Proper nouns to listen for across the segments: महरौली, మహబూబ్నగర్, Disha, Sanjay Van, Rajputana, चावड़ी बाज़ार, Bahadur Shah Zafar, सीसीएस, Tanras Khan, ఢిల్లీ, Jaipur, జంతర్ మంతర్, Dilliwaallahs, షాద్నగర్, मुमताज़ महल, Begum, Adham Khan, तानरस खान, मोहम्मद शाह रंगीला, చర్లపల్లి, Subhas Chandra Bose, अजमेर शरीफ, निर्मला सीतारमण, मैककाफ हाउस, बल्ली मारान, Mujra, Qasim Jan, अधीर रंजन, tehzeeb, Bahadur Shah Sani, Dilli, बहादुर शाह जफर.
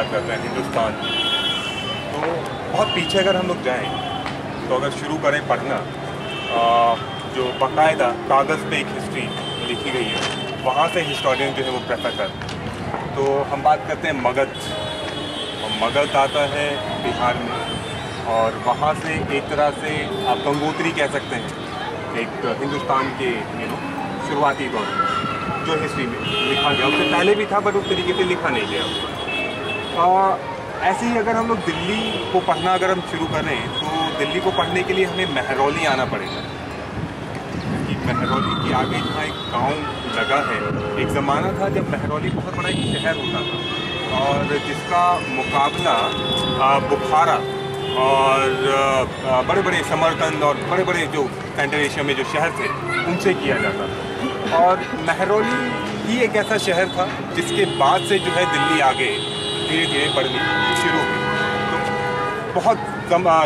बात करते हैं हिंदुस्तान, तो बहुत पीछे अगर हम लोग जाएँ तो अगर शुरू करें पढ़ना, जो बाकायदा कागज़ पे एक हिस्ट्री लिखी गई है, वहाँ से हिस्टोरियन जो है वो प्रेफर कर। तो हम बात करते हैं मगध, और मगध आता है बिहार में, और वहाँ से एक तरह से आप गंगोत्री कह सकते हैं, एक हिंदुस्तान के शुरुआती दौर जो हिस्ट्री में लिखा गया, उससे पहले भी था बट उस तरीके से लिखा नहीं गया। ऐसे ही अगर हम लोग दिल्ली को पढ़ना अगर हम शुरू करें तो दिल्ली को पढ़ने के लिए हमें महरौली आना पड़ेगा। महरौली के आगे जहाँ एक गांव लगा है, एक ज़माना था जब महरौली बहुत बड़ा एक शहर होता था और जिसका मुकाबला बुखारा और बड़े बड़े समरकंद और बड़े बड़े जो सेंट्रल एशिया में जो शहर थे उनसे किया जाता था। और महरौली ही एक ऐसा शहर था जिसके बाद से जो है दिल्ली आगे धीरे धीरे बढ़नी शुरू हुई। तो बहुत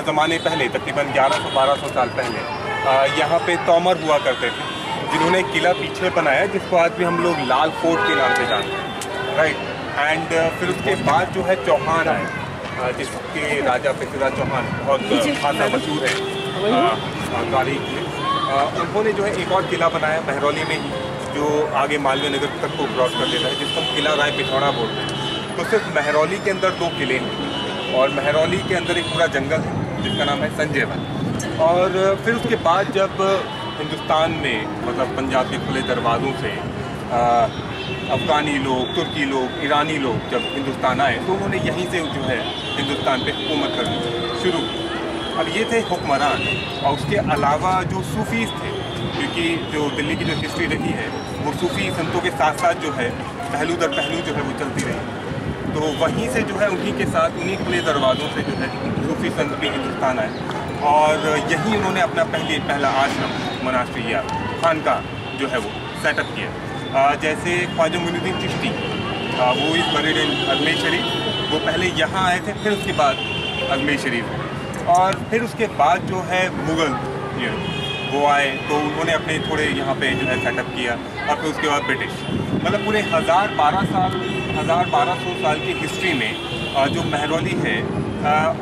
ज़माने पहले, तकरीबन 1100-1200 साल पहले, यहाँ पे तोमर हुआ करते थे जिन्होंने किला पीछे बनाया जिसको आज भी हम लोग लाल फोर्ट के नाम से जानते हैं, राइट। एंड फिर उसके बाद जो है चौहान आए, जिसके राजा पृथ्वीराज चौहान बहुत खासा मशहूर है तारीख में। उन्होंने जो है एक और किला बनाया महरौली में ही, जो आगे मालवीय नगर तक को क्रॉस कर देता है, जिसको हम किला राय पिथौरा बोलते हैं। तो सिर्फ महरौली के अंदर 2 किले हैं और महरौली के अंदर एक पूरा जंगल है जिसका नाम है संजय वन। और फिर उसके बाद जब हिंदुस्तान में, मतलब पंजाब के खुले दरवाज़ों से अफ़गानी लोग, तुर्की लोग, ईरानी लोग जब हिंदुस्तान आए तो उन्होंने यहीं से जो है हिंदुस्तान पे हुकूमत करनी शुरू की। अब ये थे हुक्मरान, और उसके अलावा जो सूफ़ीज़ थे, क्योंकि जो दिल्ली की जो हिस्ट्री रही है वो सूफ़ी संतों के साथ साथ जो है पहलू दर पहलू जो है वो चलती रही। तो वहीं से जो है उन्हीं के साथ, उन्हीं खुले दरवाज़ों से जो है सूफ़ी संत भी हिंदुस्तान आए और यहीं उन्होंने अपना पहला आश्रम मनास्ट्री या खानका जो है वो सेटअप किया। जैसे ख्वाजा मुइनुद्दीन चिश्ती, वो इस बरीड इन अजमेर शरीफ, वो पहले यहाँ आए थे, फिर उसके बाद अजमेर शरीफ, और फिर उसके बाद जो है मुग़ल वो आए तो उन्होंने अपने थोड़े यहाँ पे जो है सेटअप किया, और फिर उसके बाद ब्रिटिश, मतलब पूरे 1000-1200 साल की हिस्ट्री में जो महरौली है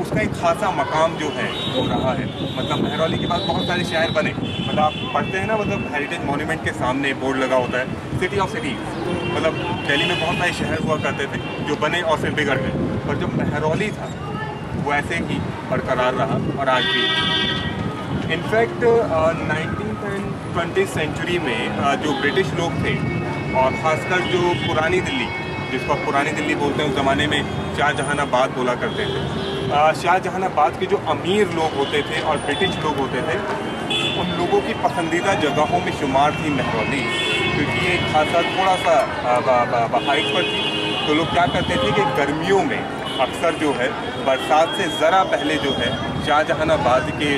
उसका एक खासा मकाम जो है हो रहा है। मतलब महरौली के बाद बहुत सारे शहर बने, मतलब आप पढ़ते हैं ना, मतलब हेरिटेज मोन्यूमेंट के सामने बोर्ड लगा होता है सिटी ऑफ सिटीज़, मतलब दिल्ली में बहुत सारे शहर हुआ करते थे जो बने और फिर बिगड़ गए, पर जो महरौली था वो ऐसे ही बरकरार रहा और आज भी। इनफैक्ट 19th और 20th सेंचुरी में जो ब्रिटिश लोग थे, और ख़ासकर जो पुरानी दिल्ली, जिसको पुरानी दिल्ली बोलते हैं, उस ज़माने में शाहजहानाबाद बोला करते थे, शाहजहानाबाद के जो अमीर लोग होते थे और ब्रिटिश लोग होते थे, उन लोगों की पसंदीदा जगहों में शुमार थी महरौली, क्योंकि ये खासा थोड़ा सा हाइट पर थी। तो लोग क्या करते थे कि गर्मियों में अक्सर जो है बरसात से ज़रा पहले जो है शाहजहानाबाद के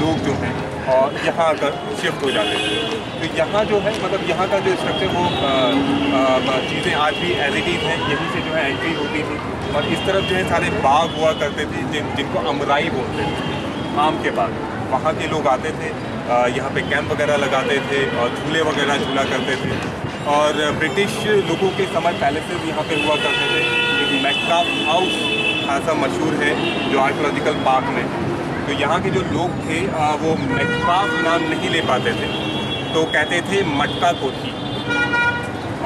लोग जो हैं और यहाँ आकर शिफ्ट हो जाते थे। तो यहाँ जो है, मतलब यहाँ का जो स्ट्रक्चर वो चीज़ें आज भी एज इट इज़ हैं, यहीं से जो है एंट्री होती थी, और इस तरफ जो है सारे बाग हुआ करते थे जिनको अमराई बोलते थे, आम के बाग। वहाँ के लोग आते थे, यहाँ पे कैंप वगैरह लगाते थे और झूले वगैरह झूला करते थे, और ब्रिटिश लोगों के समय पैलेसेस यहाँ पे हुआ करते थे। एक मैककाफ हाउस खासा मशहूर है जो आर्कोलॉजिकल पार्क में, तो यहाँ के जो लोग थे वो मैककाफ नाम नहीं ले पाते थे, तो कहते थे मटका कोठी।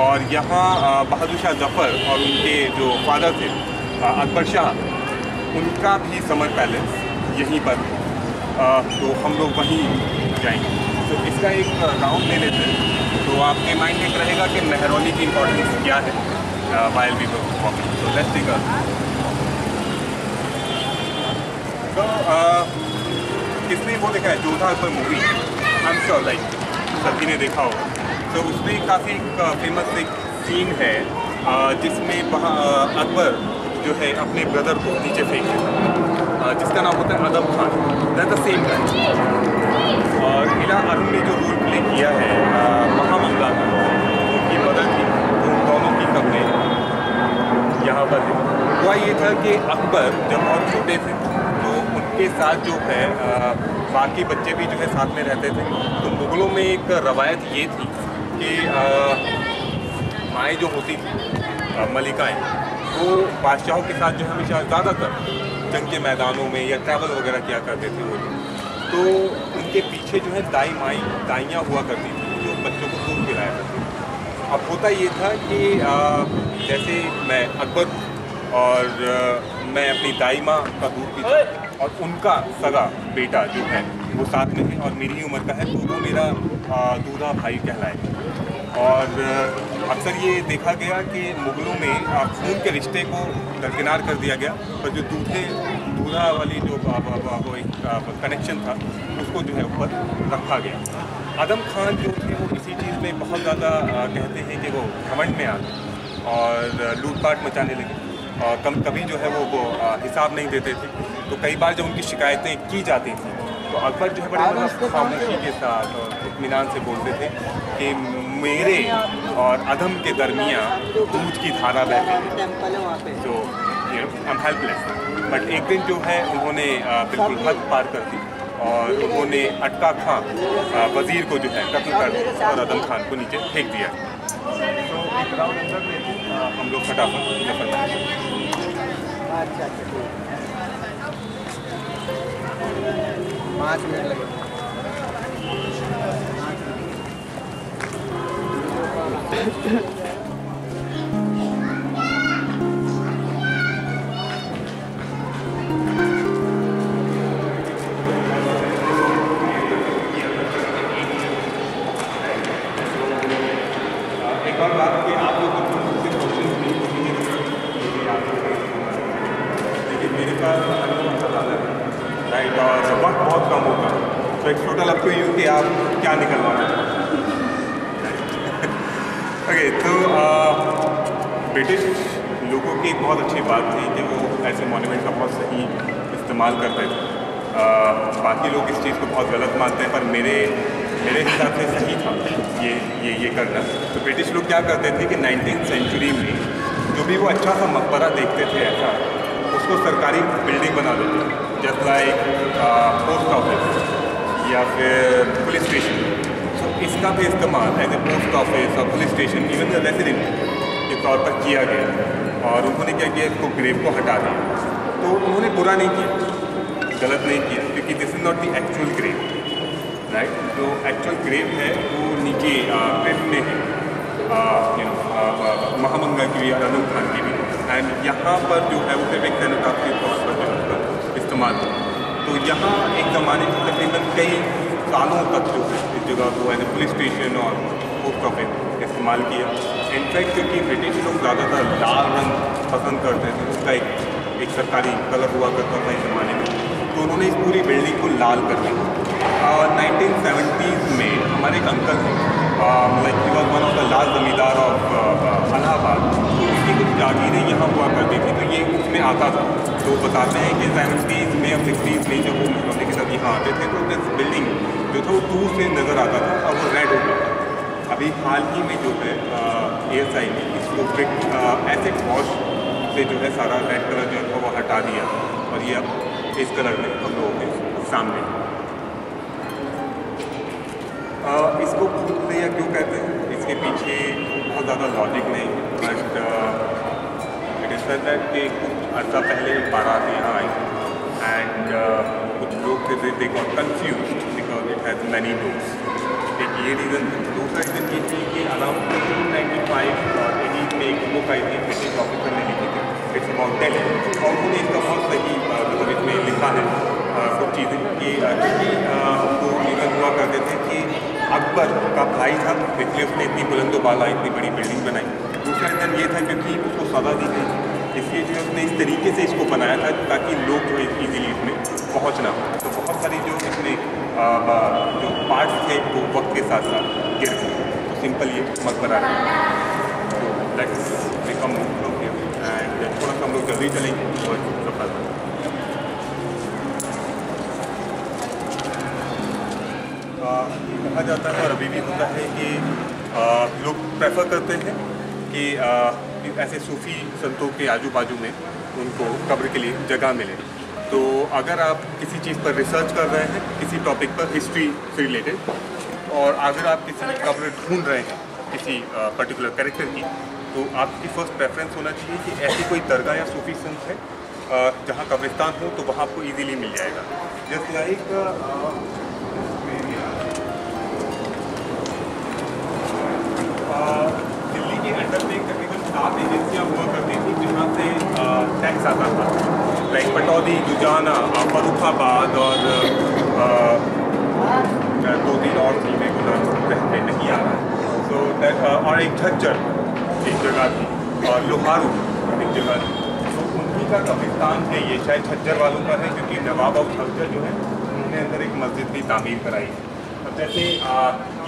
और यहाँ बहादुर शाह जफ़र और उनके जो फादर थे अकबर शाह, उनका भी समर पैलेस यहीं पर, तो हम लोग वहीं जाएंगे। तो इसका एक राउंड ले लेते हैं, तो आपके माइंड में रहेगा कि महरौली की इम्पोर्टेंस क्या है वाइल वी वॉकिंग। तो लेट्स टेक अ तो किसने वो देखा है Jodha Akbar movie, I am sure like सभी ने देखा होगा। तो उसमें काफ़ी फेमस एक सीन है जिसमें अकबर जो है अपने ब्रदर को नीचे फेंक देता, जिसका नाम होता है Adham Khan, that the same guys. और इला अरुण ने जो रोल प्ले किया है महामंगा का, उनकी मदद की, उन दोनों की कब्रें यहाँ पर है। हुआ ये था कि अकबर जब बहुत छोटे थे तो उनके साथ जो है बाकी बच्चे भी जो है साथ में रहते थे, तो मुग़लों में एक रवायत ये थी कि माएँ जो होती थी मलिकाएँ, वो बादशाहों के साथ जो हमेशा ज़्यादातर जंग के मैदानों में या ट्रैवल वगैरह किया करते थे वो लोग, तो उनके पीछे जो है दाइयाँ हुआ करती थी जो बच्चों को दूध पिलाया करती थी। अब होता ये था कि जैसे मैं अकबर और मैं अपनी दाई माँ का दूध पीता और उनका सगा बेटा जो है वो साथ में है और मेरी ही उम्र का है, तो वो मेरा दूधा भाई कहलाए। और अक्सर ये देखा गया कि मुग़लों में खून के रिश्ते को दरकिनार कर दिया गया, पर जो दूधा वाली जो एक कनेक्शन था उसको जो है ऊपर रखा गया। आदम खान जो थे वो इसी चीज़ में बहुत ज़्यादा कहते हैं कि वो घमंड में आ गए और लूटपाट मचाने लगे और कभी जो है वो हिसाब नहीं देते थे। तो कई बार जब उनकी शिकायतें की जाती थी तो अकबर जो है बड़े खामोशी के साथ और इत्मीनान से बोलते थे कि मेरे और अधम के दरमिया दूध की धारा बहती है, जो हेल्पलेस। बट एक दिन जो है उन्होंने बिल्कुल हद पार कर दी और उन्होंने अटका खां वज़ीर को जो है कत्ल कर दिया और अधम खान को नीचे फेंक दिया। तो हम लोग फटाफट 5 मिनट लगे। एक और बात कि आप लोग लेकिन मेरे पास राइट और वक्त बहुत कम होगा, तो एक टोटल आपको यूँ कि आप क्या निकलवाना ओके, तो ब्रिटिश लोगों की बहुत अच्छी बात थी कि वो ऐसे मॉन्यूमेंट का बहुत सही इस्तेमाल करते थे। बाकी लोग इस चीज़ को बहुत गलत मानते हैं, पर मेरे हिसाब से सही था ये करना। तो ब्रिटिश लोग क्या करते थे कि 19वीं सेंचुरी में जो भी वो अच्छा सा मकबरा देखते थे ऐसा उसको सरकारी बिल्डिंग बना देते थे, जैसा एक पोस्ट ऑफिस या फिर पुलिस स्टेशन। तो इसका भी इस्तेमाल एज ए पोस्ट ऑफिस और पुलिस स्टेशन इवन रेसिडेंट के तौर पर किया गया और उन्होंने क्या किया इसको ग्रेव को हटा दिया। तो उन्होंने बुरा नहीं किया, गलत नहीं किया, क्योंकि this is not the actual grave right. जो एक्चुअल ग्रेव है वो नीचे ग्रेव में है, महामंगा की भी आदम खान की भी, एंड यहाँ पर जो है वो सिर्फ एक सेनोटाफ के तौर पर इस्तेमाल। तो यहाँ एक ज़माने में तकरीबन कई सालों तक जो है इस जगह को एज ए पुलिस स्टेशन और पोस्ट ऑफिस इस्तेमाल किया। इनफैक्ट क्योंकि ब्रिटिश लोग ज़्यादातर लाल रंग पसंद करते थे, उसका एक सरकारी कलर हुआ करता था इस ज़माने में, तो उन्होंने इस पूरी बिल्डिंग को लाल कर दिया। 1970s में हमारे एक अंकल थे, like he was one of the last zamindar of Allahabad, तो उनकी कुछ जागीरें यहाँ हुआ करती थी, तो ये उसमें आता था। तो बताते हैं कि 70s में और 60s में जब वो मुग़लों के साथ यहाँ आते थे तो इस बिल्डिंग जो था वो दूर से नज़र आता था और वो रेड हो गया था। अभी हाल ही में जो है ASI ने इसको एसिड वॉश से जो है सारा रेड कलर जो है वो हटा दिया और ये अब इस कलर में हम लोगों के सामने। इसको भूत या क्यों कहते हैं, इसके पीछे बहुत ज़्यादा लॉजिक नहीं है, बट कि कुछ अर्सा पहले बारात यहाँ आई एंड कुछ लोग थे they got confuse because it has many doors. एक ये रीज़न है। दूसरा रीज़न ये थी कि अराउंड 1995 में एक बुक आई थी ब्रिटिश ऑफिसर ने लिखी थी, इट्स अबाउट दिल्ली, और उन्होंने इसका बहुत सही मतलब इसमें लिखा है कुछ चीज़ें कि क्योंकि हमको रीज़न हुआ करते थे कि अकबर का भाई था इसलिए उसने इतनी बुलंदोबाला इतनी बड़ी बिल्डिंग बनाई। दूसरा रीज़न ये था क्योंकि उसको सजा दी गई, इसलिए जो उसने इस तरीके से इसको बनाया था ताकि लोग जो है ईजीली इसमें पहुँचना। तो बहुत सारी जो इसमें जो पार्ट्स थे वो वक्त के साथ साथ गिर गए, तो सिंपल ये मकबरा रहा। तो लेट्स बिकम लोग एंड थोड़ा सा हम लोग जल्दी चलेंगे और सफल। कहा जाता है और अभी भी होता है कि लोग प्रेफर करते हैं कि ऐसे सूफ़ी संतों के आजू बाजू में उनको कब्र के लिए जगह मिले। तो अगर आप किसी चीज़ पर रिसर्च कर रहे हैं, किसी टॉपिक पर हिस्ट्री से रिलेटेड, और अगर आप किसी कब्र ढूंढ रहे हैं किसी पर्टिकुलर कैरेक्टर की, तो आपकी फ़र्स्ट प्रेफरेंस होना चाहिए कि ऐसी कोई दरगाह या सूफी संत है जहाँ कब्रिस्तान हो तो वहाँ आपको इजीली मिल जाएगा। जस्ट लाइक दिल्ली के अंडर में तकरीबन 7 एजेंसियाँ हुआ करती थी जहाँ से टैक्स आता था, लाइक पटौदी, जुजाना, फरुखाबाद और दो दिन और चीज़ें गुजरते नहीं आ रहा है। सो और एक झज्जर एक जगह थी और लोहारू एक जगह थी, तो उन्हीं का कब्रिस्तान है ये, शायद झज्जर वालों का है क्योंकि नवाब और झज्जर जो है उन्होंने अंदर एक मस्जिद भी तामीर कराई है। अब जैसे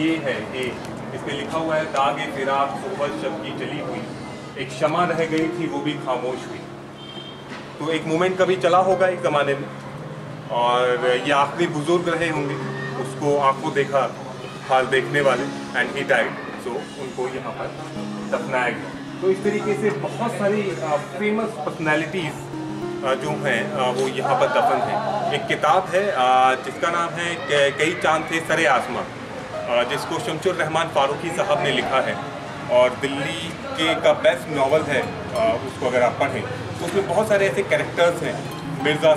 ये है कि इस पर लिखा हुआ है दागे फिराक सोबत शब की चली हुई, एक शमा रह गई थी वो भी खामोश हुई, तो एक मोमेंट कभी चला होगा एक ज़माने में और ये आखिरी बुज़ुर्ग रहे होंगे, उसको आपको देखा हाल देखने वाले एंड ही डाइड, सो उनको यहाँ पर दफनाया गया। तो इस तरीके से बहुत सारी फेमस पर्सनैलिटीज़ जो हैं वो यहाँ पर दफन हैं। एक किताब है जिसका नाम है कई चांद थे सरे आसमां, जिसको शमशुर रहमान फारूकी साहब ने लिखा है और दिल्ली के का बेस्ट नावल है। उसको अगर आप पढ़ें तो उसमें बहुत सारे ऐसे कैरेक्टर्स हैं, मिर्ज़ा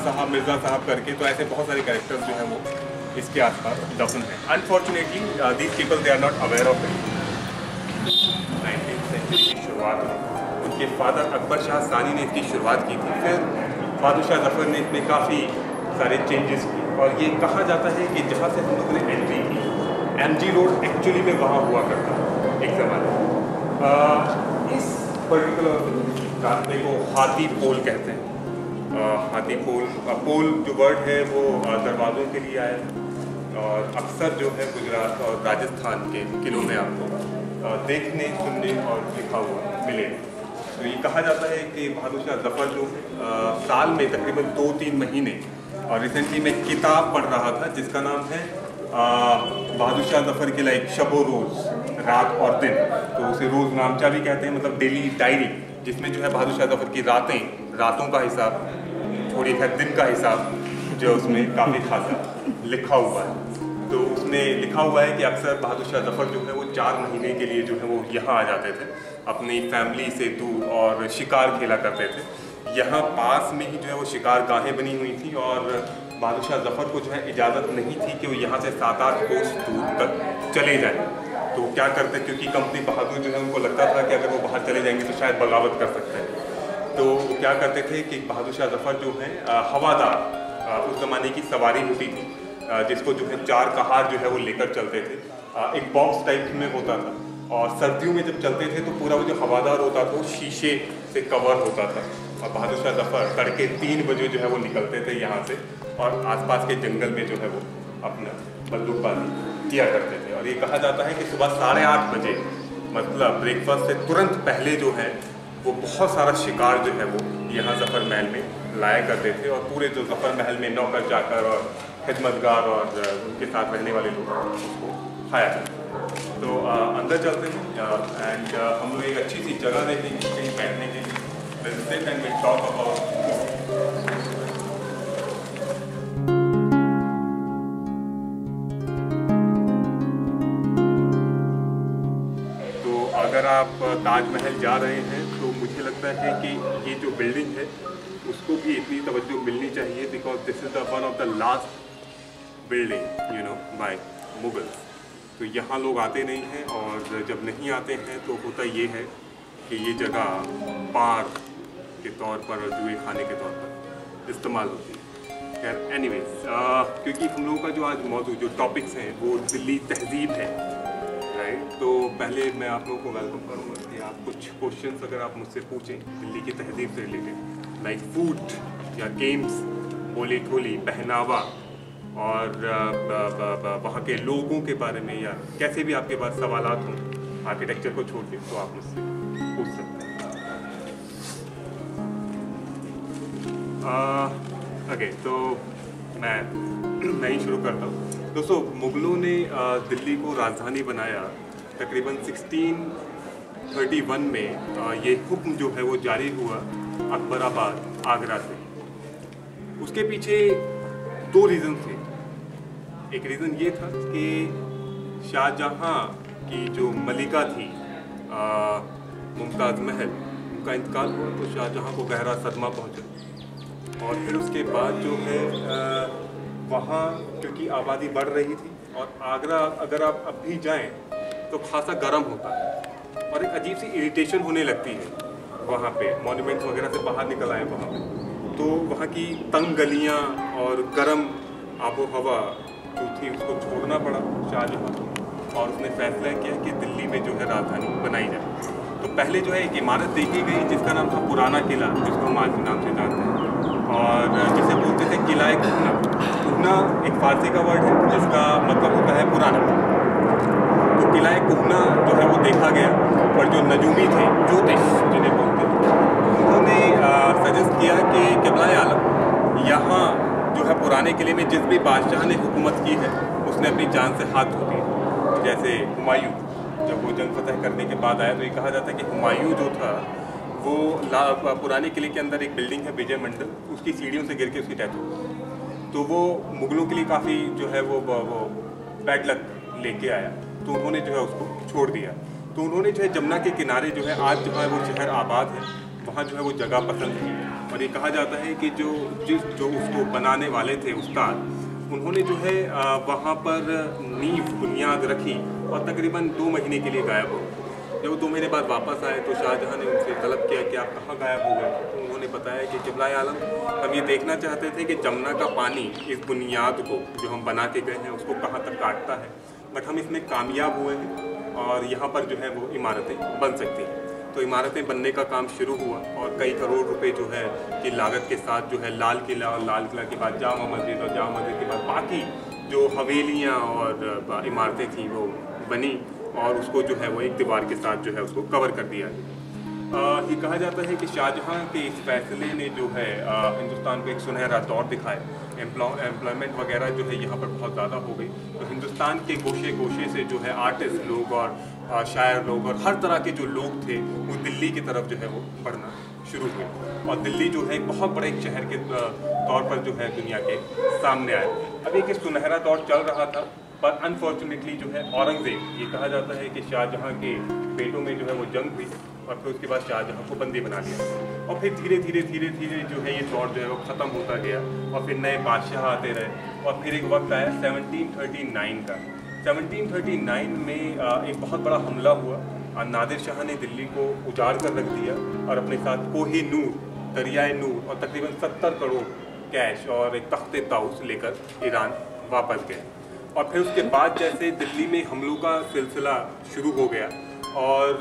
साहब करके, तो ऐसे बहुत सारे कैरेक्टर्स जो हैं वो इसके आस पास दफन हैं। Unfortunately these people they are not aware of it. 19th century की शुरुआत में उनके फादर अकबर शाह सानी ने इसकी शुरुआत की थी, फिर बहादुर शाह जफर ने इसमें काफ़ी सारे चेंजेस किए और ये कहा जाता है कि जहाँ से हम लोगों ने एंट्री की MG रोड एक्चुअली में वहाँ हुआ करता एक ज़माना। इस पर्टिकुलर रास्ते को हाथी पोल कहते हैं। हाथी पोल, पोल जो वर्ड है वो दरवाज़ों के लिए आया है और अक्सर जो है गुजरात और राजस्थान के किलों में आपको देखने सुनने और लिखा हुआ मिले। तो ये कहा जाता है कि बहादुर शाह जफर जो साल में तकरीबन 2-3 महीने, और रिसेंटली मैं किताब पढ़ रहा था जिसका नाम है बहादुर शाह जफर की लाइफ शबो रोज़, रात और दिन, तो उसे रोज़ नामचा भी कहते हैं, मतलब डेली डायरी, जिसमें जो है बहादुर शाह जफर की रातों का हिसाब, थोड़ी खैर दिन का हिसाब जो उसमें काफ़ी खासा लिखा हुआ है। तो उसमें लिखा हुआ है कि अक्सर बहादुर शाह जफर जो है वो 4 महीने के लिए जो है वो यहाँ आ जाते थे अपनी फैमिली से दूर और शिकार खेला करते थे। यहाँ पास में ही जो है वो शिकार गाहें बनी हुई थी और बहादुर शाह जफर को जो है इजाज़त नहीं थी कि वो यहाँ से 7-8 कोस दूर तक चले जाएँ, तो क्या करते, क्योंकि कंपनी बहादुर जो है उनको लगता था कि अगर वो बाहर चले जाएंगे तो शायद बगावत कर सकते हैं, तो क्या करते थे कि बहादुर शाह जफर जो है हवादार उस ज़माने की सवारी होती थी जिसको जो है 4 कहार जो है वो लेकर चलते थे, एक बॉक्स टाइप में होता था और सर्दियों में जब चलते थे तो पूरा वो जो हवादार होता था वो शीशे से कवर होता था और बहादुर शाह जफर तड़के 3 बजे जो है वो निकलते थे यहाँ से और आसपास के जंगल में जो है वो अपना बंदूकबाजी किया करते थे। और ये कहा जाता है कि सुबह 8:30 बजे, मतलब ब्रेकफास्ट से तुरंत पहले जो है वो बहुत सारा शिकार जो है वो यहाँ ज़फ़र महल में लाया करते थे और पूरे जो ज़फ़र महल में नौकर जाकर और खिदमतगार और उनके साथ रहने वाले लोग उसको खाया करते। तो अंदर चलते हैं एंड हम लोग एक अच्छी सी जगह देखेंगे कहीं बैठने के लिए। अगर आप ताजमहल जा रहे हैं तो मुझे लगता है कि ये जो बिल्डिंग है उसको भी इतनी तवज्जो मिलनी चाहिए, because this is the one of the last building you know by Mughals. तो यहाँ लोग आते नहीं हैं और जब नहीं आते हैं तो होता ये है कि ये जगह पार्क के तौर पर और जुए खाने के तौर पर इस्तेमाल होती है। खैर एनीवेज, क्योंकि हम लोगों का जो आज मौजूद जो टॉपिक्स हैं वो दिल्ली तहजीब है, तो पहले मैं आप लोगों को वेलकम करूँगा कि आप कुछ क्वेश्चंस अगर आप मुझसे पूछें दिल्ली की तहजीब से रिलेटेड, लाइक फूड या गेम्स, बोली ठोली, पहनावा और वहाँ के लोगों के बारे में, या कैसे भी आपके पास सवाल हों आर्किटेक्चर को छोड़ के, तो आप मुझसे पूछ सकते हैं। ओके, तो मैं ही शुरू करता हूँ। दोस्तों, मुग़लों ने दिल्ली को राजधानी बनाया तकरीबन 1631 में। ये हुक्म जो है वो जारी हुआ अकबराबाद आगरा से। उसके पीछे 2 रीज़न थे। एक रीज़न ये था कि शाहजहाँ की जो मलिका थी मुमताज़ महल का इंतकाल हुआ तो शाहजहाँ को गहरा सदमा पहुँचा। और फिर उसके बाद जो है वहाँ क्योंकि आबादी बढ़ रही थी और आगरा अगर आप अब भी जाएँ तो खासा गर्म होता है और एक अजीब सी इरिटेशन होने लगती है वहाँ पे। मॉन्यूमेंट्स वगैरह से बाहर निकल आए वहाँ पे तो वहाँ की तंग गलियाँ और गर्म आबो हवा जो थी उसको छोड़ना पड़ा शाहजहाँ को और उसने फैसला किया कि दिल्ली में जो है राजधानी बनाई जाए। तो पहले जो है एक इमारत देखी गई जिसका नाम था पुराना किला, जिसको हम आज के नाम से जानते हैं और जिसे बोलते थे किला घुगना। घुगना एक फारसी का वर्ड है जिसका मतलब होता है पुराना। तो किला घुगना जो है वो देखा गया पर जो नजूमी थे, ज्योतिष जिन्हें बोलते थे, उन्होंने सजेस्ट किया कि क़िबला आलम यहाँ जो है पुराने किले में जिस भी बादशाह ने हुकूमत की है उसने अपनी जान से हाथ धो दिए। जैसे हुमायूं जब वो जंग फतह करने के बाद आया तो ये कहा जाता है कि हुमायूं जो था वो पुराने किले के अंदर एक बिल्डिंग है विजय मंडल, उसकी सीढ़ियों से गिर के उसकी डेथ हो गई। तो वो मुग़लों के लिए काफ़ी जो है वो बैड लक लेके आया तो उन्होंने जो है उसको छोड़ दिया। तो उन्होंने जो है जमुना के किनारे जो है आज जो है वो शहर आबाद है वहाँ जो है वो जगह पसंद की। और ये कहा जाता है कि जो उसको बनाने वाले थे उस्ताद, उन्होंने जो है वहाँ पर नींव बुनियाद रखी और तकरीबन 2 महीने के लिए गायब हो गए। जब वो 2 महीने बाद वापस आए तो शाहजहाँ ने उनसे तलब किया कि आप कहाँ गायब हो गए। तो उन्होंने बताया कि क़िबला-ए आलम हम ये देखना चाहते थे कि जमुना का पानी इस बुनियाद को जो हम बना के गए हैं उसको कहाँ तक काटता है, बट हम इसमें कामयाब हुए हैं और यहाँ पर जो है वो इमारतें बन सकती हैं। तो इमारतें बनने का काम शुरू हुआ और कई करोड़ रुपए जो है कि लागत के साथ जो है लाल किला और लाल किला के बाद जामा मस्जिद और जामा मस्जिद के बाद बाकी जो हवेलियाँ और इमारतें थीं वो बनी और उसको जो है वो एक दीवार के साथ जो है उसको कवर कर दिया। ये कहा जाता है कि शाहजहाँ के इस फैसले ने जो है हिंदुस्तान को एक सुनहरा दौर दिखाया। एम्प्लॉयमेंट वगैरह जो है यहाँ पर बहुत ज़्यादा हो गई तो हिंदुस्तान के गोशे गोशे से जो है आर्टिस्ट लोग और शायर लोग और हर तरह के जो लोग थे वो दिल्ली की तरफ जो है वो बढ़ना शुरू हुए और दिल्ली जो है बहुत बड़े एक शहर के तौर पर जो है दुनिया के सामने आया। अब एक सुनहरा दौर चल रहा था पर अनफॉर्चुनेटली जो है औरंगज़ेब, ये कहा जाता है कि शाहजहाँ के बेटों में जो है वो जंग हुई और फिर उसके बाद शाहजहाँ को बंदी बना लिया और फिर धीरे धीरे जो है ये दौर जो है वो ख़त्म होता गया और फिर नए बादशाह आते रहे और फिर एक वक्त आया 1739 का। 1739 में एक बहुत बड़ा हमला हुआ और नादिर शाह ने दिल्ली को उजाड़ कर रख दिया और अपने साथ कोहे नूर, दरियाए नूर और तकरीबन 70 करोड़ कैश और एक तख्त ताउस लेकर ईरान वापस गए। और फिर उसके बाद जैसे दिल्ली में हमलों का सिलसिला शुरू हो गया और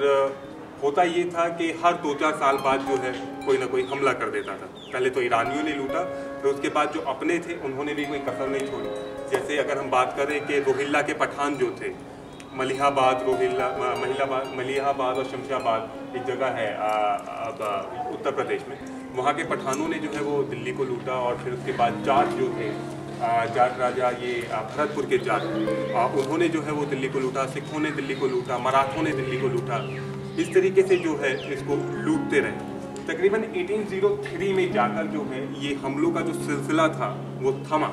होता ये था कि हर 2-4 साल बाद जो है कोई ना कोई हमला कर देता था। पहले तो ईरानियों ने लूटा, फिर उसके बाद जो अपने थे उन्होंने भी कोई कसर नहीं छोड़ी। जैसे अगर हम बात करें कि रोहिल्ला के पठान जो थे, मलिहाबाद मलिहाबाद और शमशाबाद एक जगह है उत्तर प्रदेश में, वहाँ के पठानों ने जो है वो दिल्ली को लूटा। और फिर उसके बाद जाट जो थे, जाट राजा ये भरतपुर के जाट, उन्होंने जो है वो दिल्ली को लूटा। सिखों ने दिल्ली को लूटा, मराठों ने दिल्ली को लूटा। इस तरीके से जो है इसको लूटते रहे। तकरीबन 1803 में जाकर जो है ये हमलों का जो सिलसिला था वो थमा।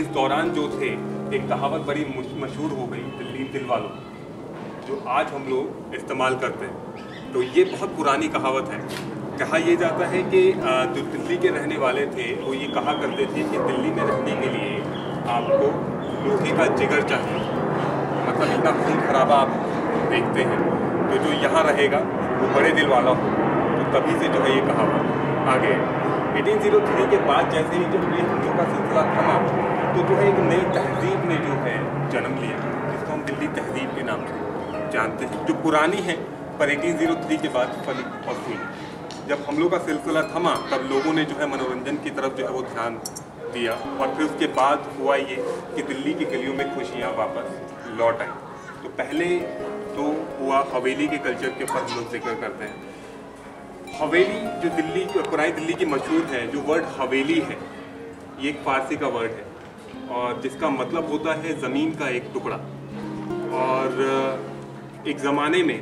इस दौरान जो थे एक कहावत बड़ी मशहूर हो गई, दिल्ली दिल वालों, जो आज हम लोग इस्तेमाल करते हैं। तो ये बहुत पुरानी कहावत है। कहा यह जाता है कि जो दिल्ली के रहने वाले थे वो ये कहा करते थे कि दिल्ली में रहने के लिए आपको लोहे का जिगर चाहिए, मतलब इतना खून खराबा आप देखते हैं। तो जो यहाँ रहेगा वो बड़े दिल वाला हो, तो तभी से जो है ये कहावत आगे 1803 के बाद जैसे ही जो है हमलों का सिलसिला थमा तो जो है एक नई तहजीब ने जो है जन्म लिया जिसको हम दिल्ली तहजीब के नाम से जानते हैं, जो पुरानी है पर 1803 के बाद फली और फूली। जब हमलों का सिलसिला थमा तब लोगों ने जो है मनोरंजन की तरफ जो है वो ध्यान दिया और फिर उसके बाद हुआ ये कि दिल्ली की गलियों में खुशियाँ वापस लौट आई। तो पहले तो हुआ हवेली के कल्चर के ऊपर हम लोग जिक्र करते हैं। हवेली जो दिल्ली, पुरानी दिल्ली की मशहूर है, जो वर्ड हवेली है ये एक फारसी का वर्ड है और जिसका मतलब होता है ज़मीन का एक टुकड़ा। और एक ज़माने में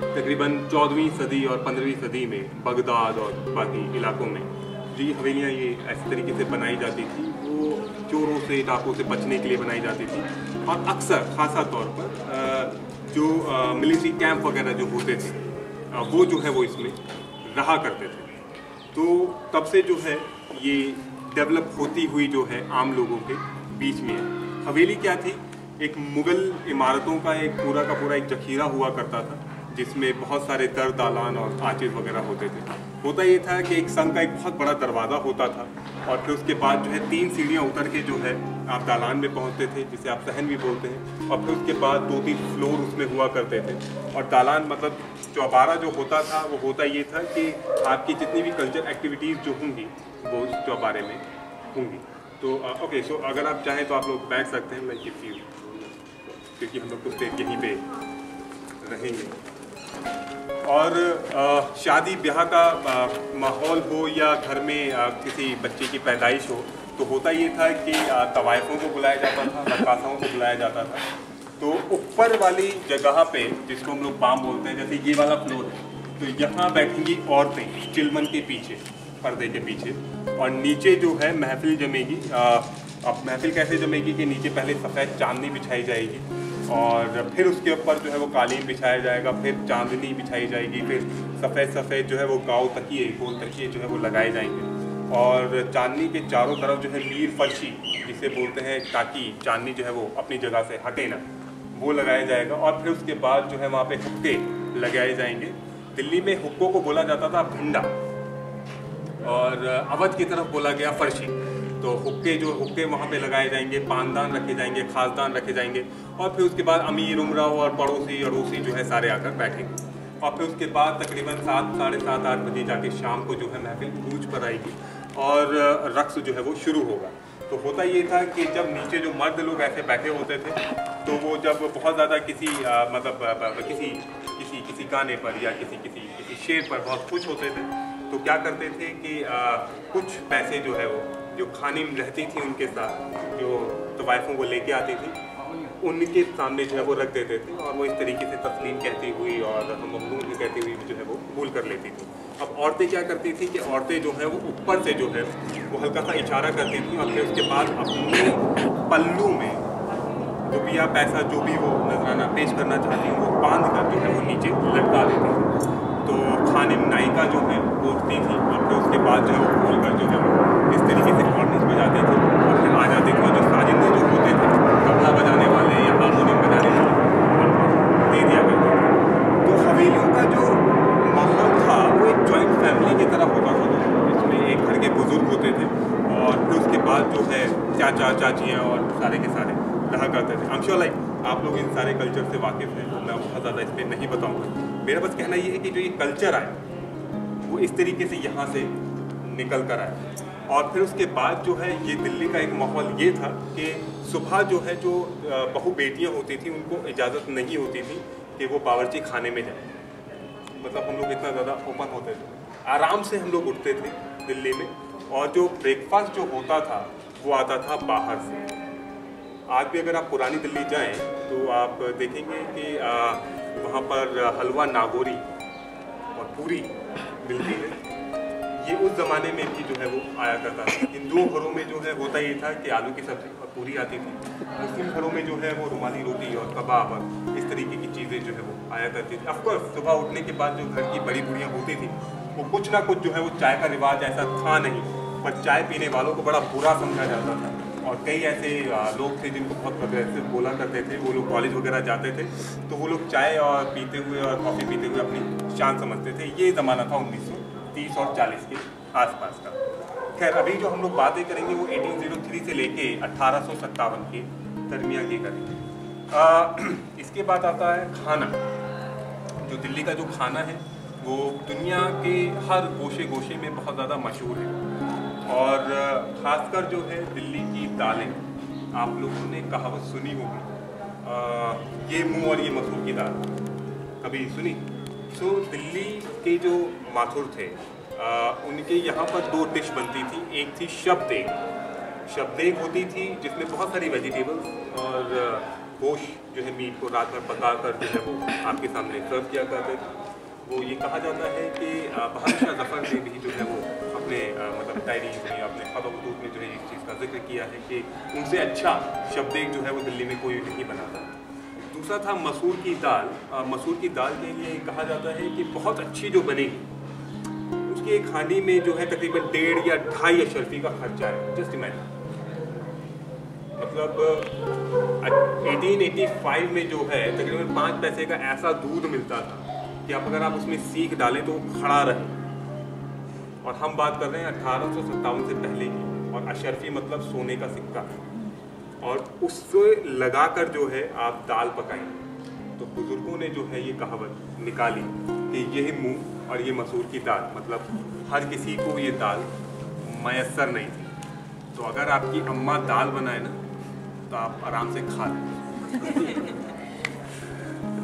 तकरीबन 14वीं सदी और 15वीं सदी में बगदाद और बाकी इलाकों में जी हवेलियाँ ये ऐसे तरीके से बनाई जाती थी, वो चोरों से डाकों से बचने के लिए बनाई जाती थी। और अक्सर ख़ासा तौर पर जो मिलिट्री कैंप वगैरह जो होते थे वो जो है वो इसमें रहा करते थे। तो तब से जो है ये डेवलप होती हुई जो है आम लोगों के बीच में है। हवेली क्या थी, एक मुग़ल इमारतों का पूरा एक जखीरा हुआ करता था जिसमें बहुत सारे दर दालान और आचेज वगैरह होते थे। होता ये था कि एक संघ का एक बहुत बड़ा दरवाज़ा होता था और फिर उसके बाद जो है 3 सीढ़ियाँ उतर के जो है आप दालान में पहुँचते थे जिसे आप सहन भी बोलते हैं, और फिर उसके बाद 2-3 फ्लोर उसमें हुआ करते थे। और दालान मतलब चौबारा जो होता था वो होता ये था कि आपकी जितनी भी कल्चर एक्टिविटीज़ जो होंगी वो चौबारे में होंगी। तो ओके, सो अगर आप चाहें तो आप लोग बैठ सकते हैं, लाइक इफ यू, क्योंकि हम लोग कुछ देर यहीं पे रहेंगे। और शादी ब्याह का माहौल हो या घर में किसी बच्चे की पैदाइश हो तो होता ये था कि तवाइफों को बुलाया जाता था, रक्कासाओं को बुलाया जाता था। तो ऊपर वाली जगह पे जिसको हम लोग बाम बोलते हैं, जैसे ये वाला फ्लोर है, तो यहाँ बैठेंगी औरतें चिलमन के पीछे, पर्दे के पीछे, और नीचे जो है महफिल जमेगी। अब महफिल कैसे जमेगी कि नीचे पहले सफ़ेद चांदनी बिछाई जाएगी और फिर उसके ऊपर जो है वो कालीन बिछाया जाएगा, फिर चांदनी बिछाई जाएगी, फिर सफ़ेद सफ़ेद जो है वो गाँव तकिए, गोल तकिए जो है वो लगाए जाएंगे। और चांदनी के चारों तरफ जो है मीर फर्शी जिसे बोलते हैं, ताकि चांदनी जो है वो अपनी जगह से हटे ना, वो लगाया जाएगा। और फिर उसके बाद जो है वहाँ पे हुक्के लगाए जाएंगे। दिल्ली में हुक्कों को बोला जाता था भिंडा और अवध की तरफ बोला गया फर्शी। तो हुक्के जो हुक्के वहाँ पे लगाए जाएंगे, पानदान रखे जाएंगे, खासदान रखे जाएंगे, और फिर उसके बाद अमीर उमरा और पड़ोसी और उसी जो है सारे आकर बैठेंगे। और फिर उसके बाद तकरीबन 7, 7:30, 8 बजे जाके शाम को जो है महफिल कूच पर आएगी और रक्स जो है वो शुरू होगा। तो होता ये था कि जब नीचे जो मर्द लोग ऐसे बैठे होते थे तो वो जब बहुत ज़्यादा किसी गाने पर या किसी शेर पर बहुत खुश होते थे तो क्या करते थे कि कुछ पैसे जो है वो जो खाने में रहती थी उनके साथ, जो तवाइफों को लेके आती थी, उनके सामने जो है वो रख देते थे और वो इस तरीके से तस्लीम कहती हुई और ममनून भी कहती हुई जो है वो कबूल कर लेती थी। अब औरतें क्या करती थी कि औरतें जो है वो ऊपर से जो है वो हल्का सा इशारा करती थी और फिर उसके बाद अपने पल्लू में जो भी या पैसा जो भी वो नजराना पेश करना चाहती हूँ वो बांध कर जो है वो नीचे लटका देती थी। तो खानिम नायिका जो है बोलती थी और फिर उसके बाद जो है वो खोल कर जो है इस तरीके से कॉर्नर्स बजाते थे और फिर आ जाते थे। और जो साजिंदे जो होते थे, तबला बजाने वाले या हारमोनियम बजाने वाले, दे दिया करते थे। तो हवेलियों का जो माहौल था वो एक जॉइंट फैमिली की तरह होता था, जिसमें एक घर के बुजुर्ग होते थे और फिर उसके बाद जो है चाचा चाचियाँ और सारे के सारे रहा करते थे। I'm sure like आप लोग इन सारे कल्चर से वाकिफ़ हैं, तो मैं बहुत ज़्यादा इस पर नहीं बताऊँगा। मेरा बस कहना ये है कि जो ये कल्चर आए वो इस तरीके से यहाँ से निकल कर आए। और फिर उसके बाद जो है ये दिल्ली का एक माहौल ये था कि सुबह जो है जो बहू बेटियाँ होती थी उनको इजाज़त नहीं होती थी कि वो बावर्ची खाने में जाए। मतलब हम लोग इतना ज़्यादा ओपन होते थे, आराम से हम लोग उठते थे दिल्ली में। और जो ब्रेकफास्ट जो होता था वो आता था बाहर से। आज भी अगर आप पुरानी दिल्ली जाएँ तो आप देखेंगे कि वहाँ पर हलवा नागौरी और पूरी मिलती है। ये उस ज़माने में भी जो है वो आया करता था। हिंदुओं घरों में जो है होता ये था कि आलू की सब्ज़ी और पूरी आती थी। मुस्लिम घरों में जो है वो रुमाली रोटी और कबाब और इस तरीके की चीज़ें जो है वो आया करती थी। ऑफकोर्स सुबह उठने के बाद जो घर की बड़ी बुढ़ियाँ होती थी वो कुछ ना कुछ जो है वो चाय का रिवाज ऐसा था नहीं, पर चाय पीने वालों को बड़ा बुरा समझा जाता था। और कई ऐसे लोग थे जिनको बहुत प्रोग्रेसिव बोला करते थे, वो लोग कॉलेज वगैरह जाते थे तो वो लोग चाय और पीते हुए और कॉफ़ी पीते हुए अपनी शान समझते थे। ये ज़माना था 1930 और 40 के आसपास का। खैर, अभी जो हम लोग बातें करेंगे वो 1803 से लेके 1857 के दरमियान की करेंगे। इसके बाद आता है खाना। जो दिल्ली का जो खाना है वो दुनिया के हर गोशे गोशे में बहुत ज़्यादा मशहूर है। और ख़ासकर जो है दिल्ली की दालें, आप लोगों ने कहावत सुनी होगी, ये मुँह और ये मसूर की दाल, कभी सुनी? तो दिल्ली के जो माथुर थे उनके यहाँ पर 2 डिश बनती थी। एक थी शबदेग। शबदेग होती थी जिसमें बहुत सारी वेजिटेबल्स और गोश जो है मीट को रात में पका कर जो है वो आपके सामने सर्व किया करते थे। वो ये कहा जाता है कि बहादुर शाह ज़फर ने भी जो है वो अपने मतलब तारीफ में, अपने खतूत में जो है इस चीज़ का जिक्र किया है कि उनसे अच्छा शबदेग जो है वो दिल्ली में कोई नहीं बनाता। दूसरा था मसूर की दाल। मसूर की दाल के लिए कहा जाता है कि बहुत अच्छी जो बनेगी उसके खाने में जो है तकरीबन 1.5 या 2.5 अशरफी का खर्चा है। जस्ट इमेजिन, मतलब 1885 में जो है तकरीबन 5 पैसे का ऐसा दूध मिलता था कि आप अगर आप उसमें सीख डालें तो खड़ा रहे। और हम बात कर रहे हैं 1857 से पहले की। और अशरफी मतलब सोने का सिक्का, और उससे लगा कर जो है आप दाल पकाएं। तो बुज़ुर्गों ने जो है ये कहावत निकाली कि यह मूंग और ये मसूर की दाल, मतलब हर किसी को ये दाल मैसर नहीं थी। तो अगर आपकी अम्मा दाल बनाए ना तो आप आराम से खा लें।